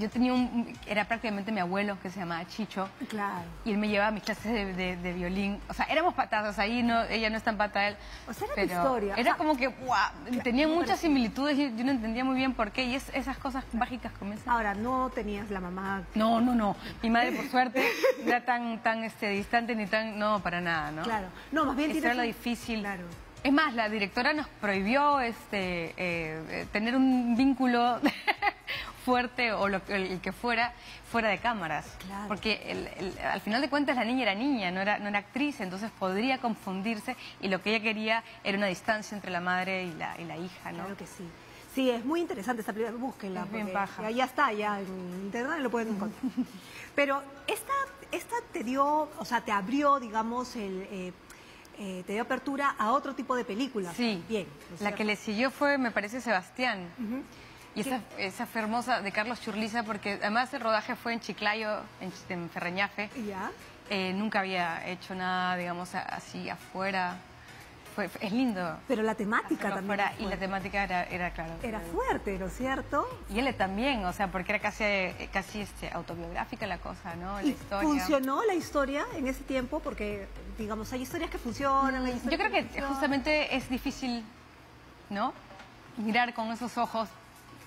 yo tenía un... Era prácticamente mi abuelo, que se llamaba Chicho. Claro. Y él me llevaba a mis clases de, de, de violín. O sea, éramos patazos ahí, no, ella no es tan pata él. O sea, era tu historia. Era o sea, como que, ¡guau! Claro, tenía muchas similitudes y yo no entendía muy bien por qué. Y es, esas cosas mágicas comienzan. Ahora, ¿no tenías la mamá? No, no, no. Mi madre, por suerte, no era tan, tan este, distante ni tan... No, para nada, ¿no? Claro. No, más bien... Eso era lo difícil. Claro. Es más, la directora nos prohibió este, eh, tener un vínculo... fuerte o lo, el que fuera, fuera de cámaras. Claro. Porque el, el, al final de cuentas la niña era niña, no era, no era actriz, entonces podría confundirse y lo que ella quería era una distancia entre la madre y la, y la hija, ¿no? Claro que sí. Sí, es muy interesante esa película, búsquenla. Es bien paja. Ya está, ya en internet lo pueden encontrar. Pero esta, esta te dio, o sea, te abrió, digamos, el... Eh, Eh, te dio apertura a otro tipo de películas. Sí, bien, ¿no? La que le siguió fue, me parece, Sebastián. Uh-huh. Y esa, esa fue hermosa de Carlos Churliza, porque además el rodaje fue en Chiclayo, en, en Ferreñafe. ¿Ya? Eh, nunca había hecho nada, digamos, así afuera. Fue, fue, es lindo. Pero la temática también. Y la temática era, era claro. Era fuerte, ¿no es cierto? Y él también, o sea, porque era casi, casi este, autobiográfica la cosa, ¿no? La ¿Y historia. ¿Funcionó la historia en ese tiempo? Porque, digamos, hay historias que funcionan. Hay historias Yo creo que, que justamente es difícil, ¿no? Mirar con esos ojos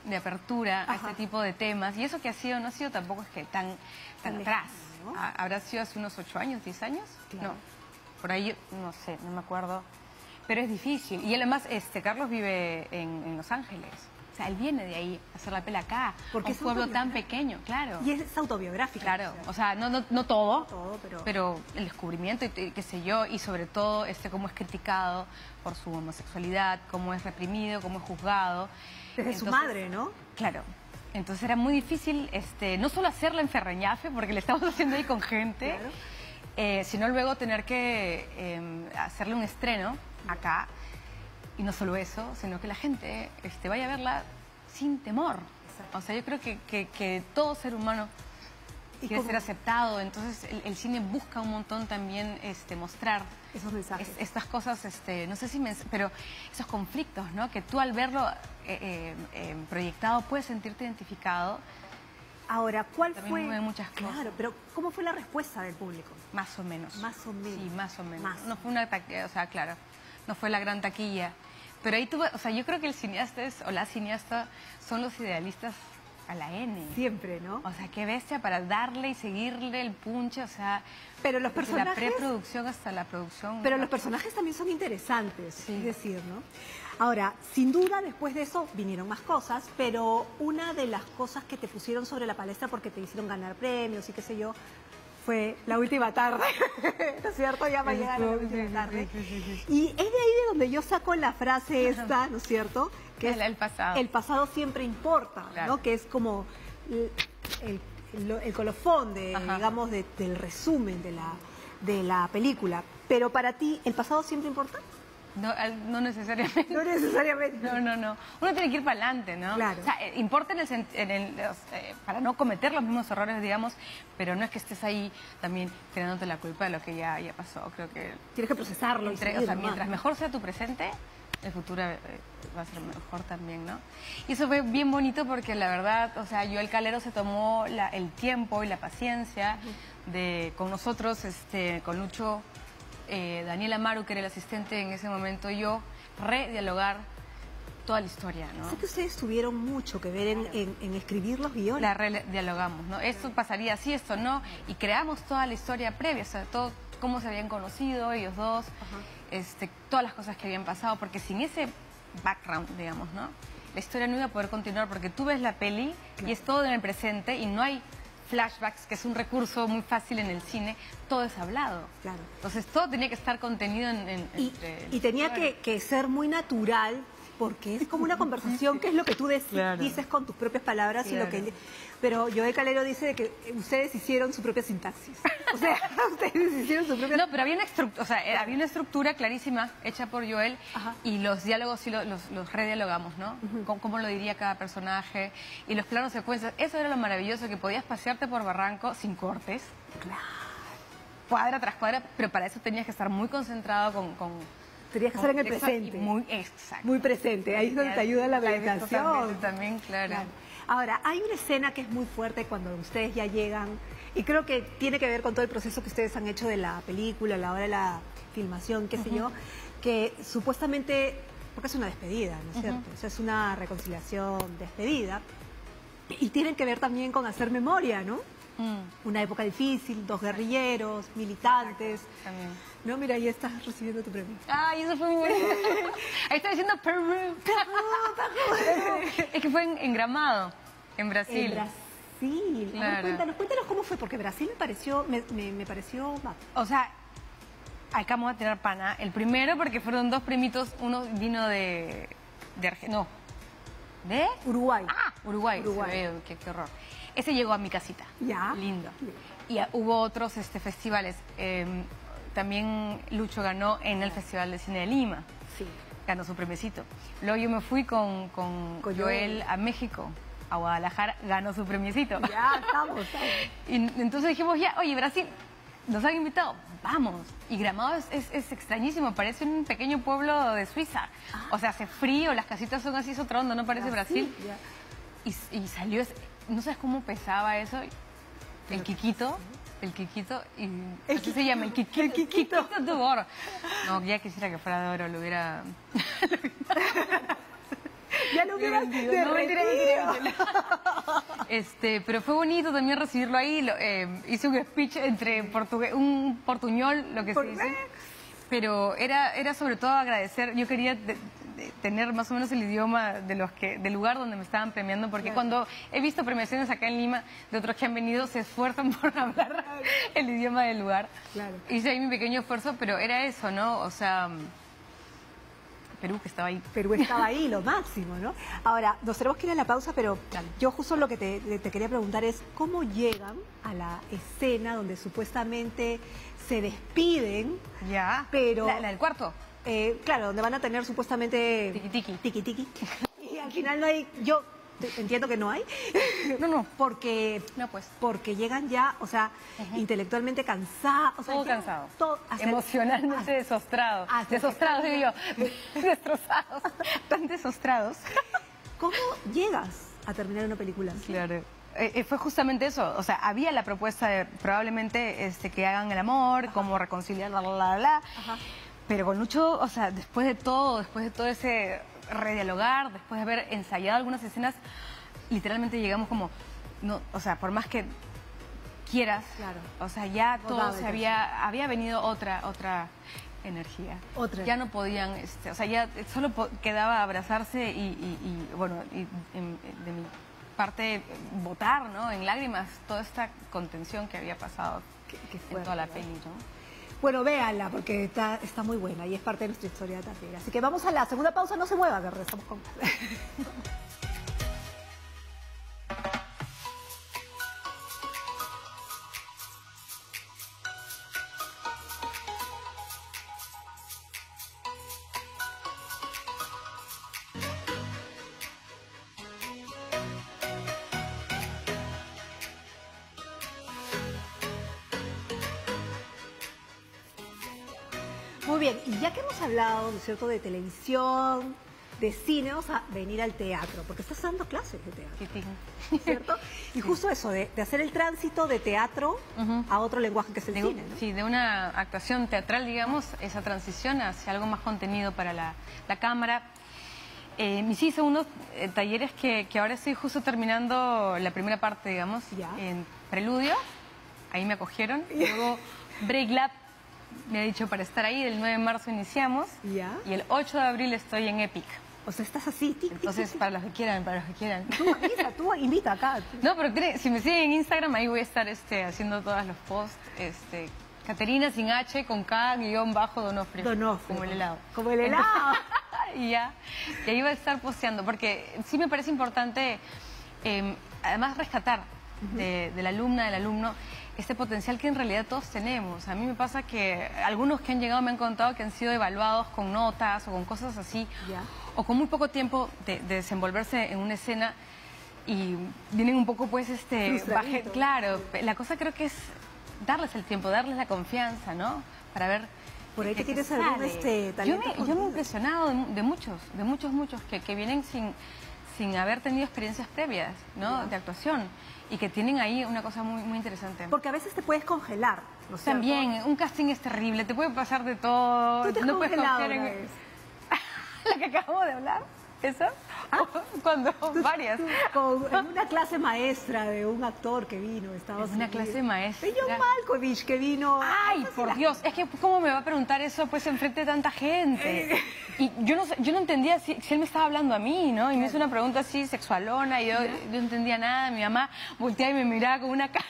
de apertura Ajá. a este tipo de temas. Y eso que ha sido, no ha sido tampoco es que tan, tan atrás. ¿No? ¿Habrá sido hace unos ocho años, diez años? Claro. No, por ahí, no sé, no me acuerdo. Pero es difícil. Y además, este, Carlos vive en, en Los Ángeles. O sea, él viene de ahí, a hacer la pela acá. Porque es un pueblo tan pequeño, claro. Y es autobiográfico. Claro, o sea, no, no, no todo, todo pero... pero el descubrimiento, y, y, qué sé yo, y sobre todo este, cómo es criticado por su homosexualidad, cómo es reprimido, cómo es juzgado. Desde Entonces, su madre, ¿no? Claro. Entonces era muy difícil, este, no solo hacerla en Ferreñafe, porque le estamos haciendo ahí con gente, claro. eh, sino luego tener que eh, hacerle un estreno acá, y no solo eso, sino que la gente este, vaya a verla sin temor. Exacto. O sea, yo creo que, que, que todo ser humano quiere ¿cómo? Ser aceptado, entonces el, el cine busca un montón también este, mostrar esos mensajes, es, estas cosas, este, no sé si me, pero esos conflictos, ¿no? Que tú al verlo eh, eh, proyectado puedes sentirte identificado. Ahora, ¿cuál También fue? Muchas cosas. Claro, pero ¿cómo fue la respuesta del público? Más o menos. Más o menos. Sí, más o menos. Más. No fue una taquilla, o sea, claro. No fue la gran taquilla. Pero ahí tuvo, o sea, yo creo que el cineasta es, o la cineasta son los idealistas a la ene. Siempre, ¿no? O sea, qué bestia para darle y seguirle el punche, o sea... Pero los personajes... De la preproducción hasta la producción... Pero ¿no? los personajes también son interesantes, sí. es decir, ¿no? Ahora, sin duda, después de eso vinieron más cosas, pero una de las cosas que te pusieron sobre la palestra porque te hicieron ganar premios y qué sé yo... Fue La última tarde, ¿no es cierto? Ya mañana La última tarde. Y es de ahí de donde yo saco la frase esta, ¿no es cierto? Que el, es, el pasado. El pasado siempre importa, claro. ¿no? Que es como el, el, el colofón, de, digamos, de, del resumen de la, de la película. Pero para ti, ¿el pasado siempre importa? No, no necesariamente. No necesariamente. No, no, no. Uno tiene que ir para adelante, ¿no? Claro. O sea, importa en el, en el, eh, para no cometer los mismos errores, digamos, pero no es que estés ahí también teniéndote la culpa de lo que ya, ya pasó. Creo que... Tienes que procesarlo. Entre, o sea, mientras mejor sea tu presente, el futuro eh, va a ser mejor también, ¿no? Y eso fue bien bonito porque la verdad, o sea, Joel Calero se tomó la, el tiempo y la paciencia de con nosotros, este, con Lucho... Eh, Daniela Maru, que era el asistente en ese momento, yo, redialogar toda la historia, ¿no? Sé que ustedes tuvieron mucho que ver en, en, en escribir los guiones. La redialogamos, ¿no? Esto pasaría así, esto no, y creamos toda la historia previa, o sea, todo cómo se habían conocido ellos dos, este, todas las cosas que habían pasado, porque sin ese background, digamos, ¿no? La historia no iba a poder continuar, porque tú ves la peli claro. y es todo en el presente y no hay... flashbacks, que es un recurso muy fácil en el cine, todo es hablado. Claro. Entonces todo tenía que estar contenido en... en y, entre el... y tenía que, que ser muy natural, porque es como una conversación que es lo que tú decí, claro. dices con tus propias palabras claro. y lo que... Pero Joel Calero dice que ustedes hicieron su propia sintaxis. O sea, ustedes hicieron su propia... No, pero había una, o sea, había una estructura clarísima hecha por Joel Ajá. y los diálogos sí los, los, los redialogamos, ¿no? Uh-huh. Cómo, cómo lo diría cada personaje y los planos secuencias. Eso era lo maravilloso, que podías pasearte por Barranco sin cortes. Claro. Cuadra tras cuadra, pero para eso tenías que estar muy concentrado con... con Tenías que estar en el presente. Muy, exacto. Muy presente. Ahí es donde te ayuda la meditación. También, también claro. claro. Ahora, hay una escena que es muy fuerte cuando ustedes ya llegan, y creo que tiene que ver con todo el proceso que ustedes han hecho de la película, la hora de la filmación, qué uh-huh. sé yo, que supuestamente, porque es una despedida, ¿no es uh-huh. cierto? O sea, es una reconciliación, despedida, y tienen que ver también con hacer memoria, ¿no? Una época difícil, dos guerrilleros, militantes. También. No, mira, ahí estás recibiendo tu premio. Ay, eso fue muy bueno. Ahí está diciendo Perú. Perú, Perú. Es que fue en, en Gramado. En Brasil. En Brasil. Claro. Ay, cuéntanos, cuéntanos cómo fue, porque Brasil me pareció... Me, me, me pareció... O sea, acá vamos a tirar pana. El primero porque fueron dos primitos, uno vino de... de Argentina. No. ¿De? Uruguay. Ah, Uruguay. Uruguay. Se ve, qué, qué horror. Ese llegó a mi casita. Ya. Lindo. Ya. Y hubo otros este, festivales. Eh, también Lucho ganó en el ya. Festival de Cine de Lima. Sí. Ganó su premiecito. Luego yo me fui con, con, con Joel, Joel a México, a Guadalajara, ganó su premiecito. Ya, estamos, estamos. Y entonces dijimos, ya, oye, Brasil, nos han invitado, vamos. Y Gramado es, es, es extrañísimo, parece un pequeño pueblo de Suiza. Ah. O sea, hace frío, las casitas son así, es otra onda, no parece Brasil. Brasil. Y, y salió, ese, no sabes cómo pesaba eso, el Quiquito. El Quiquito, y el así Quiquito, se llama, el Quiquito, el Quiquito. Quiquito de oro. No, ya quisiera que fuera de oro, lo hubiera... ya lo hubiera vendido. No, mentira, Este, pero fue bonito también recibirlo ahí. Lo, eh, hice un speech entre portugués, un portuñol, lo que ¿Por se dice. Pero era, era sobre todo agradecer. Yo quería... De, tener más o menos el idioma de los que del lugar donde me estaban premiando, porque claro. Cuando he visto premiaciones acá en Lima de otros que han venido, se esfuerzan por hablar el idioma del lugar. Claro. Hice ahí mi pequeño esfuerzo, pero era eso, ¿no? O sea, Perú que estaba ahí. Perú estaba ahí, lo máximo, ¿no? Ahora, nos tenemos que ir a la pausa, pero claro. Yo justo lo que te, te quería preguntar es cómo llegan a la escena donde supuestamente se despiden. Ya, pero... ¿La, la del cuarto? Eh, claro, donde van a tener supuestamente... Tiki-tiki. Tiki-tiki. Y al final no hay... Yo entiendo que no hay. No, no. Porque... No, pues. Porque llegan ya, o sea, ajá. Intelectualmente cansados. O sea, todo cansado. Todo, hacer, emocionalmente desostrados. Desostrados, digo yo. Destrozados. Tan desostrados. ¿Cómo llegas a terminar una película? ¿Sí? Claro. Eh, fue justamente eso, o sea, había la propuesta de probablemente este, que hagan el amor, ajá. Como reconciliar, bla, bla, bla, bla. Ajá. Pero con Lucho, o sea, después de todo, después de todo ese redialogar, después de haber ensayado algunas escenas, literalmente llegamos como, no, o sea, por más que quieras, claro. O sea, ya todo se había, había venido otra, otra energía. Otra. Ya no podían, este, o sea, ya solo quedaba abrazarse y, y, y bueno, y, y, de mi parte, botar, ¿no? En lágrimas, toda esta contención que había pasado qué, qué fuerte, en toda la peli, ¿no? Bueno, véanla, porque está, está muy buena y es parte de nuestra historia también. Así que vamos a la segunda pausa, no se mueva, que regresamos con... Muy bien, y ya que hemos hablado, ¿no es cierto?, de televisión, de cine, vamos a venir al teatro, porque estás dando clases de teatro, ¿no es cierto? Y justo eso, de, de hacer el tránsito de teatro uh-huh. a otro lenguaje que es el de, cine, ¿no? Sí, de una actuación teatral, digamos, esa transición hacia algo más contenido para la, la cámara. Eh, sí, hice unos eh, talleres que, que ahora estoy justo terminando la primera parte, digamos, ¿ya? En Preludio, ahí me acogieron, y luego Break Lab, me ha dicho para estar ahí, el nueve de marzo iniciamos, ¿ya? Y el ocho de abril estoy en Epic. O sea, estás así. Tic, entonces, tic, tic, para los que quieran, para los que quieran. Tú invita, tú invita acá. No, pero si me siguen en Instagram, ahí voy a estar este, haciendo todos los posts. Este, Katerina sin H, con K, guión bajo, D'onofrio. D'onofrio. Como el helado. Como el helado. Entonces, y ya. Y ahí voy a estar posteando, porque sí me parece importante, eh, además, rescatar uh-huh. de, de la alumna, del alumno, este potencial que en realidad todos tenemos. A mí me pasa que algunos que han llegado me han contado que han sido evaluados con notas o con cosas así, yeah. O con muy poco tiempo de, de desenvolverse en una escena y vienen un poco pues este... Baje, claro, la cosa creo que es darles el tiempo, darles la confianza, ¿no? Para ver... Por ahí que, te que quieres algún este talento. Yo me, yo me he impresionado de, de muchos, de muchos, muchos que, que vienen sin, sin haber tenido experiencias previas, ¿no? Yeah. De actuación. Y que tienen ahí una cosa muy, muy interesante. Porque a veces te puedes congelar. ¿No es también, cierto? Un casting es terrible, te puede pasar de todo. ¿Tú te has no puedes congelar en... ¿La que acabo de hablar? ¿Eso? Cuando varias. Con, en una clase maestra de un actor que vino de Estados Unidos. Una clase maestra. De John Malkovich que vino. Ay, por la... Dios, es que cómo me va a preguntar eso pues enfrente de tanta gente. Eh. Y yo no, yo no entendía si, si él me estaba hablando a mí, ¿no? Y me hizo una pregunta así sexualona y yo no entendía nada. Mi mamá volteaba y me miraba con una cara.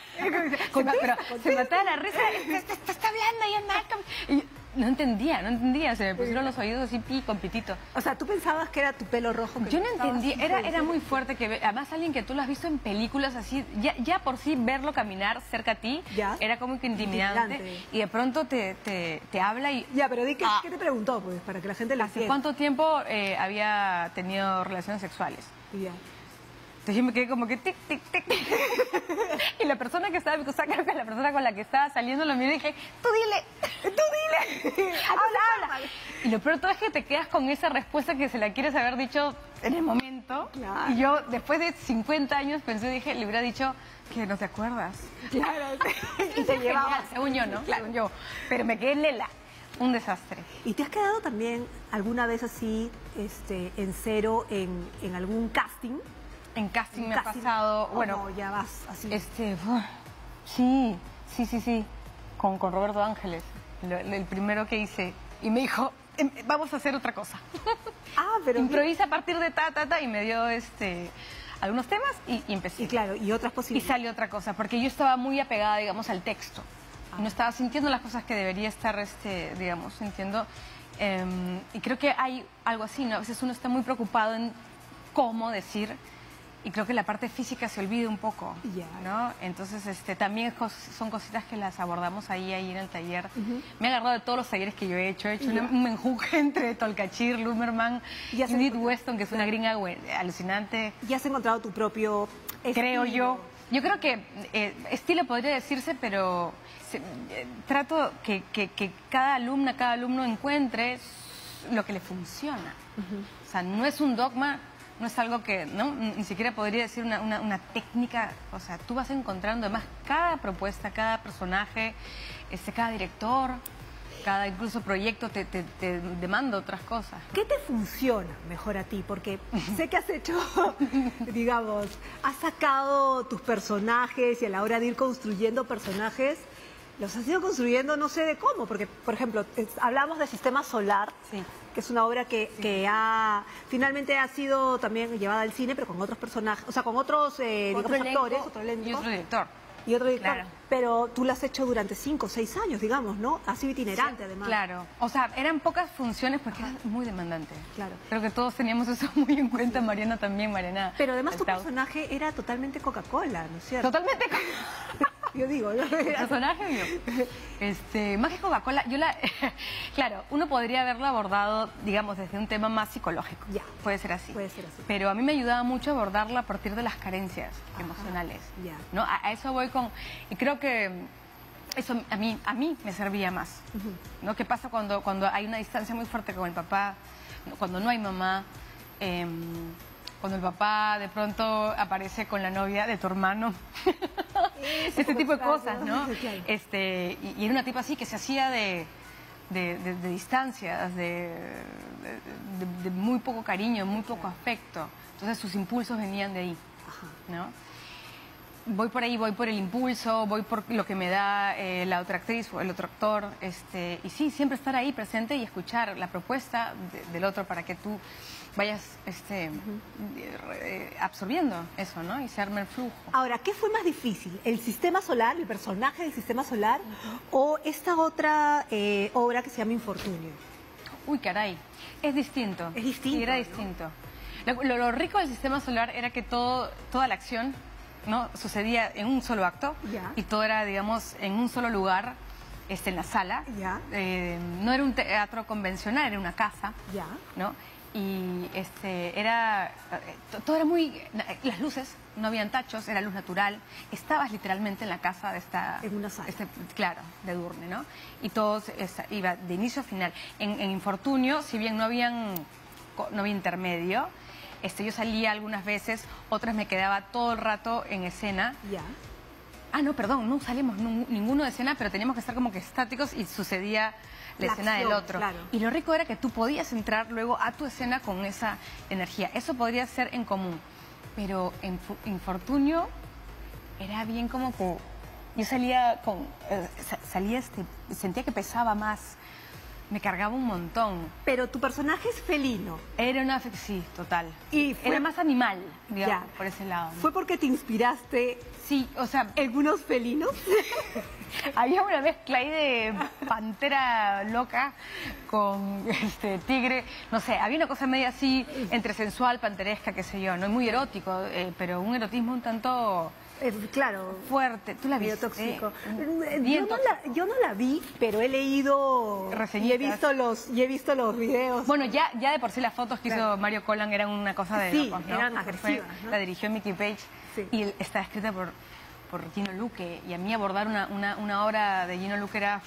Con, pero se mataba la risa. Te está hablando John Malkovich. No entendía, no entendía, se me pusieron los oídos así pi, con pitito. O sea, ¿tú pensabas que era tu pelo rojo? Que yo no entendía, era, era muy fuerte, que además alguien que tú lo has visto en películas así, ya, ya por sí verlo caminar cerca a ti, ¿ya? Era como que intimidante, intimidante. Y de pronto te, te, te habla y... Ya, pero di que, ah, ¿qué te preguntó? Pues, para que la gente lo entienda. ¿Hace cuánto tiempo eh, había tenido relaciones sexuales? Ya. Entonces yo me quedé como que tic, tic, tic, tic. Y la persona que estaba, o sea, creo que la persona con la que estaba saliendo lo miré y dije, tú dile, tú dile, habla, habla. Y lo peor todo es que te quedas con esa respuesta que se la quieres haber dicho en el momento. Claro. Y yo después de cincuenta años pensé, dije, le hubiera dicho que no te acuerdas. Claro. Y te llevaba, según yo, ¿no? Claro. Según yo. Pero me quedé en lela. Un desastre. ¿Y te has quedado también alguna vez así, este, en cero, en, en algún casting? En casting me ha pasado... Oh, bueno, no, ya vas así. Este, uh, sí, sí, sí, sí. Con, con Roberto Ángeles, el, el primero que hice. Y me dijo, vamos a hacer otra cosa. Ah, pero... Improvisa a partir de ta, ta, ta. Y me dio este, algunos temas y, y empecé. Y claro, y otras posibilidades. Y salió otra cosa, porque yo estaba muy apegada, digamos, al texto. Ah. No estaba sintiendo las cosas que debería estar, este, digamos, sintiendo. Um, y creo que hay algo así, ¿no? A veces uno está muy preocupado en cómo decir... Y creo que la parte física se olvida un poco, yeah, ¿no? Entonces, este, también son cositas que las abordamos ahí, ahí en el taller. Uh-huh. Me he agarrado de todos los talleres que yo he hecho. He hecho yeah. un menjuje entre Tolcachir, Lumerman, y Edith Weston, que es una gringa alucinante. ¿Y has encontrado tu propio estilo? Creo yo. Yo creo que eh, estilo podría decirse, pero se, eh, trato que, que, que cada alumna, cada alumno encuentre lo que le funciona. Uh-huh. O sea, no es un dogma... No es algo que, ¿no? Ni siquiera podría decir una, una, una técnica. O sea, tú vas encontrando, además, cada propuesta, cada personaje, este, cada director, cada incluso proyecto te, te, te demanda otras cosas. ¿Qué te funciona mejor a ti? Porque sé que has hecho, digamos, has sacado tus personajes y a la hora de ir construyendo personajes, los has ido construyendo no sé de cómo. Porque, por ejemplo, hablamos de Sistema Solar. Sí. Que es una obra que, sí, que ha, finalmente ha sido también llevada al cine, pero con otros personajes, o sea, con otros eh, otro digamos, elenco, actores, otro elenco, y otro director. Y otro director. Claro. Pero tú lo has hecho durante cinco o seis años, digamos, ¿no? Ha sido itinerante, sí, además. Claro. O sea, eran pocas funciones porque era muy demandante. Claro. Creo que todos teníamos eso muy en cuenta, sí. Mariana también, Mariana. Pero además tu personaje era totalmente Coca-Cola, ¿no es cierto? Totalmente Coca-Cola. Yo digo, ¿no? El personaje mío. Este, más que Coca-Cola, yo la... Claro, uno podría haberlo abordado, digamos, desde un tema más psicológico. Ya. Puede ser así. Puede ser así. Pero a mí me ayudaba mucho abordarla a partir de las carencias ajá, emocionales. Ya. ¿No? A, a eso voy con... Y creo que eso a mí, a mí me servía más. Uh-huh. ¿No? ¿Qué pasa cuando, cuando hay una distancia muy fuerte con el papá? Cuando no hay mamá... Eh, Cuando el papá de pronto aparece con la novia de tu hermano. Este tipo de cosas, ¿no? Este, y, y era una tipa así que se hacía de, de, de, de distancias, de, de, de muy poco cariño, muy poco afecto. Entonces sus impulsos venían de ahí, ¿no? Voy por ahí, voy por el impulso, voy por lo que me da eh, la otra actriz o el otro actor. Este, y sí, siempre estar ahí presente y escuchar la propuesta de, del otro para que tú... vayas este, uh-huh. absorbiendo eso, ¿no? Y se arma el flujo. Ahora, ¿qué fue más difícil? ¿El Sistema Solar, el personaje del Sistema Solar uh-huh. o esta otra eh, obra que se llama Infortunio? Uy, caray, es distinto. Es distinto. Sí, era ¿no? distinto. Lo, lo, lo rico del Sistema Solar era que todo, toda la acción no sucedía en un solo acto yeah. y todo era, digamos, en un solo lugar. Este, en la sala. Yeah. Eh, no era un teatro convencional, era una casa. Yeah. ¿No? Y este, era, todo era muy, las luces, no habían tachos, era luz natural, estabas literalmente en la casa de esta... En una sala. Este, claro, de Durne, ¿no? Y todo esta, iba de inicio a final. En, en Infortunio, si bien no habían, no había intermedio, este, yo salía algunas veces, otras me quedaba todo el rato en escena. Ya. Ah, no, perdón, no salimos ninguno de escena, pero teníamos que estar como que estáticos y sucedía la, la escena acción, del otro. Claro. Y lo rico era que tú podías entrar luego a tu escena con esa energía. Eso podría ser en común. Pero en Infortunio era bien como que yo salía con... Eh, salía este, sentía que pesaba más. Me cargaba un montón. Pero tu personaje es felino. Era una... Sí, total. Y fue... Era más animal, digamos, ya. por ese lado. ¿Fue porque te inspiraste? Sí, o sea... ¿Algunos felinos? Había una mezcla ahí de pantera loca con este tigre. No sé, había una cosa media así, entre sensual, panteresca, qué sé yo. No es muy erótico, eh, pero un erotismo un tanto... Claro. Fuerte. ¿Tú la viste? Biotóxico. Eh, yo, no la, yo no la vi, pero he leído... Reseñitas. Y he visto los, y he visto los videos. Bueno, ya, ya de por sí las fotos que claro. hizo Mario Collan eran una cosa de... Sí, locos, ¿no? eran agresivas. Fue, ¿no? La dirigió Mickey Page sí. y está escrita por... por Gino Luque, y a mí abordar una, una, una obra de Gino Luque era...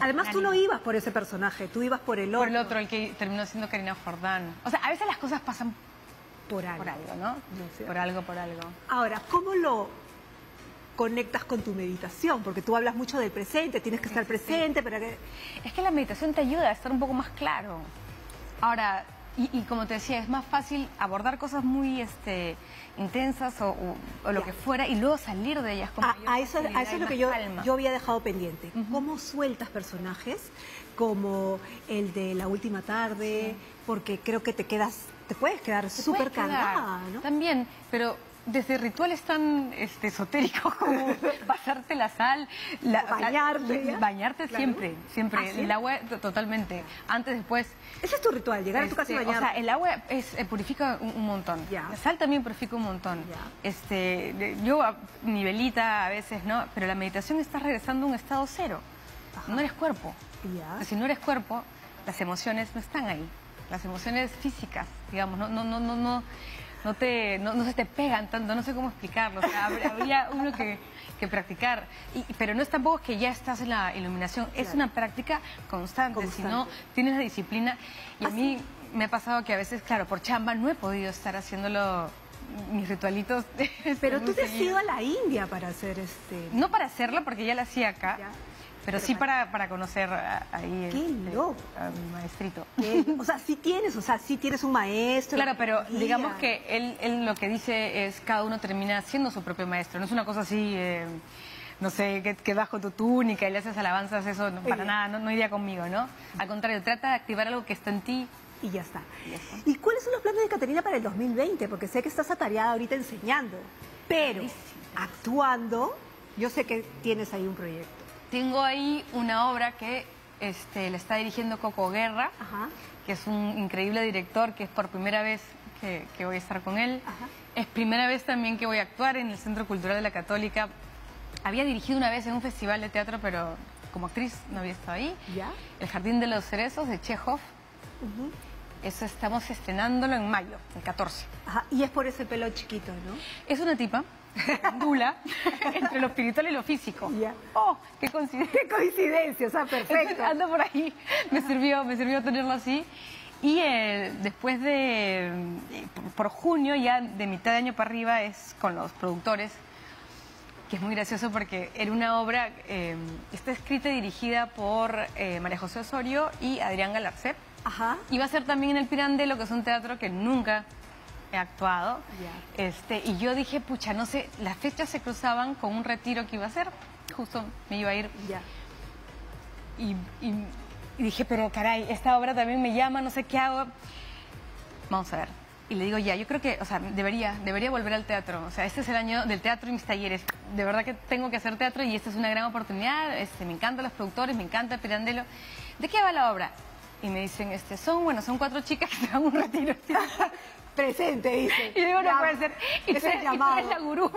Además tú no ibas por ese personaje, tú ibas por el otro. Por el otro, el que terminó siendo Karina Jordán. O sea, a veces las cosas pasan por algo, por algo ¿no? Sí. Por algo, por algo. Ahora, ¿cómo lo conectas con tu meditación? Porque tú hablas mucho del presente, tienes que estar presente, sí. pero... Que... Es que la meditación te ayuda a estar un poco más claro. Ahora... Y, y como te decía, es más fácil abordar cosas muy este, intensas o, o, o lo ya. que fuera y luego salir de ellas con a, a eso, a eso es lo que yo, yo había dejado pendiente. Uh-huh. ¿Cómo sueltas personajes como el de La Última Tarde? Sí. Porque creo que te quedas, te puedes quedar súper cargada, ¿no? También, pero... Desde rituales tan este, esotéricos como pasarte la sal, la, bañarte, la, bañarte claro. siempre, siempre, ¿Ah, sí? el agua totalmente, antes, después. Ese es tu ritual, llegar este, a tu casa y bañarte. O sea, el agua es, purifica un, un montón, yeah. la sal también purifica un montón. Yeah. Este, yo mi velita a veces, ¿no? Pero la meditación estás regresando a un estado cero, Ajá. no eres cuerpo. Yeah. Si no eres cuerpo, las emociones no están ahí, las emociones físicas, digamos, no, no, no, no. no No, te, no, no se te pegan tanto, no sé cómo explicarlo. O sea, habría uno que, que practicar. Y, pero no es tampoco que ya estás en la iluminación. Claro. Es una práctica constante, constante. Si no, tienes la disciplina. Y Así. a mí me ha pasado que a veces, claro, por chamba no he podido estar haciéndolo... Mis ritualitos... Pero tú te has ido a la India para hacer este... No para hacerlo, porque ya lo hacía acá. Ya. Pero, pero sí para, para conocer ahí el, el, a mi maestrito. ¿Qué? O sea, sí tienes, o sea, sí tienes un maestro. Claro, pero guía. digamos que él, él lo que dice es cada uno termina siendo su propio maestro. No es una cosa así, eh, no sé, que, que vas con tu túnica y le haces alabanzas, eso no, para nada, no, no iría conmigo, ¿no? Al contrario, trata de activar algo que está en ti. Y ya está. ya está. ¿Y cuáles son los planes de Katerina para el dos mil veinte? Porque sé que estás atareada ahorita enseñando, pero actuando, yo sé que tienes ahí un proyecto. Tengo ahí una obra que este, la está dirigiendo Coco Guerra, Ajá. que es un increíble director, que es por primera vez que, que voy a estar con él. Ajá. Es primera vez también que voy a actuar en el Centro Cultural de la Católica. Había dirigido una vez en un festival de teatro, pero como actriz no había estado ahí. ¿Ya? El Jardín de los Cerezos, de Chekhov. Uh-huh. Eso estamos estrenándolo en mayo, el catorce. Ajá. Y es por ese pelo chiquito, ¿no? Es una tipa... Dula entre lo espiritual y lo físico. Yeah. ¡Oh! ¡Qué coincidencia! ¡Qué coincidencia! O sea, perfecto. Entonces, ando por ahí. Me sirvió, me sirvió tenerlo así. Y eh, después de... Eh, por junio, ya de mitad de año para arriba, es con los productores, que es muy gracioso porque era una obra... Eh, está escrita y dirigida por eh, María José Osorio y Adrián Galarcet. Ajá. Y va a ser también en El Pirandello, que es un teatro que nunca... He actuado, yeah. este, y yo dije, pucha, no sé, las fechas se cruzaban con un retiro que iba a hacer, justo me iba a ir, yeah. y, y, y dije, pero caray, esta obra también me llama, no sé qué hago, vamos a ver, y le digo, ya, yo creo que, o sea, debería, debería volver al teatro, o sea, este es el año del teatro y mis talleres, de verdad que tengo que hacer teatro y esta es una gran oportunidad, este, me encantan los productores, me encanta El Pirandello, ¿de qué va la obra? Y me dicen, este, son, bueno, son cuatro chicas que se van a un retiro, presente, dice. Y digo, no puede ser. Y tú eres la gurú.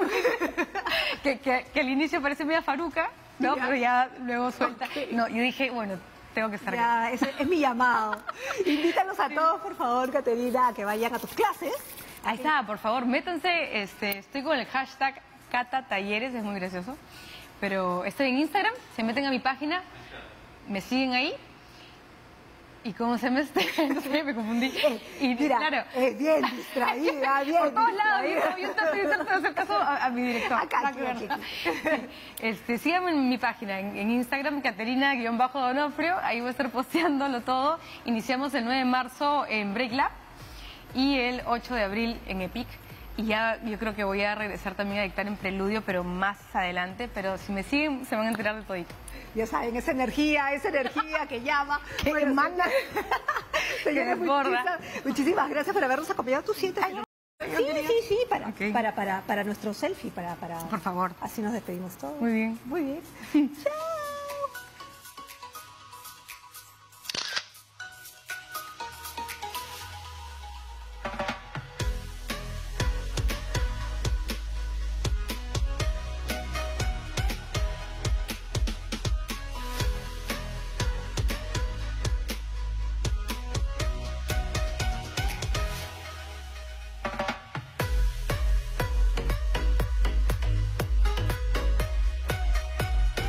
que, que, que al inicio parece media faruca, ¿no? Ya. Pero ya luego suelta. Okay. No, yo dije, bueno, tengo que estar ya, aquí. Ese es mi llamado. Invítanos a sí. todos, por favor, Katerina, a que vayan a tus clases. Ahí okay. está, por favor, métanse. Este, estoy con el hashtag CataTalleres, es muy gracioso. Pero estoy en Instagram, se meten a mi página, me siguen ahí. Y como se me estrelló, me confundí. Y mira, claro, es bien distraída, bien por todos distraída. Lados, yo estoy tratando de hacer caso a, a mi director. Acá, aquí, aquí. Este, síganme en mi página, en, en Instagram, Katerina D'onofrio, ahí voy a estar posteándolo todo. Iniciamos el nueve de marzo en Break Lab y el ocho de abril en Epic. Y ya yo creo que voy a regresar también a dictar en Preludio, pero más adelante. Pero si me siguen, se van a enterar de todito. Ya saben, esa energía, esa energía que llama, que bueno, manda. Señores, muchísimas, muchísimas gracias por habernos acompañado. Tú sientes. Ay, yo, sí, sí, sí, para, okay. para, para, para nuestro selfie. Para, para, por favor. Así nos despedimos todos. Muy bien. Muy bien. Chao.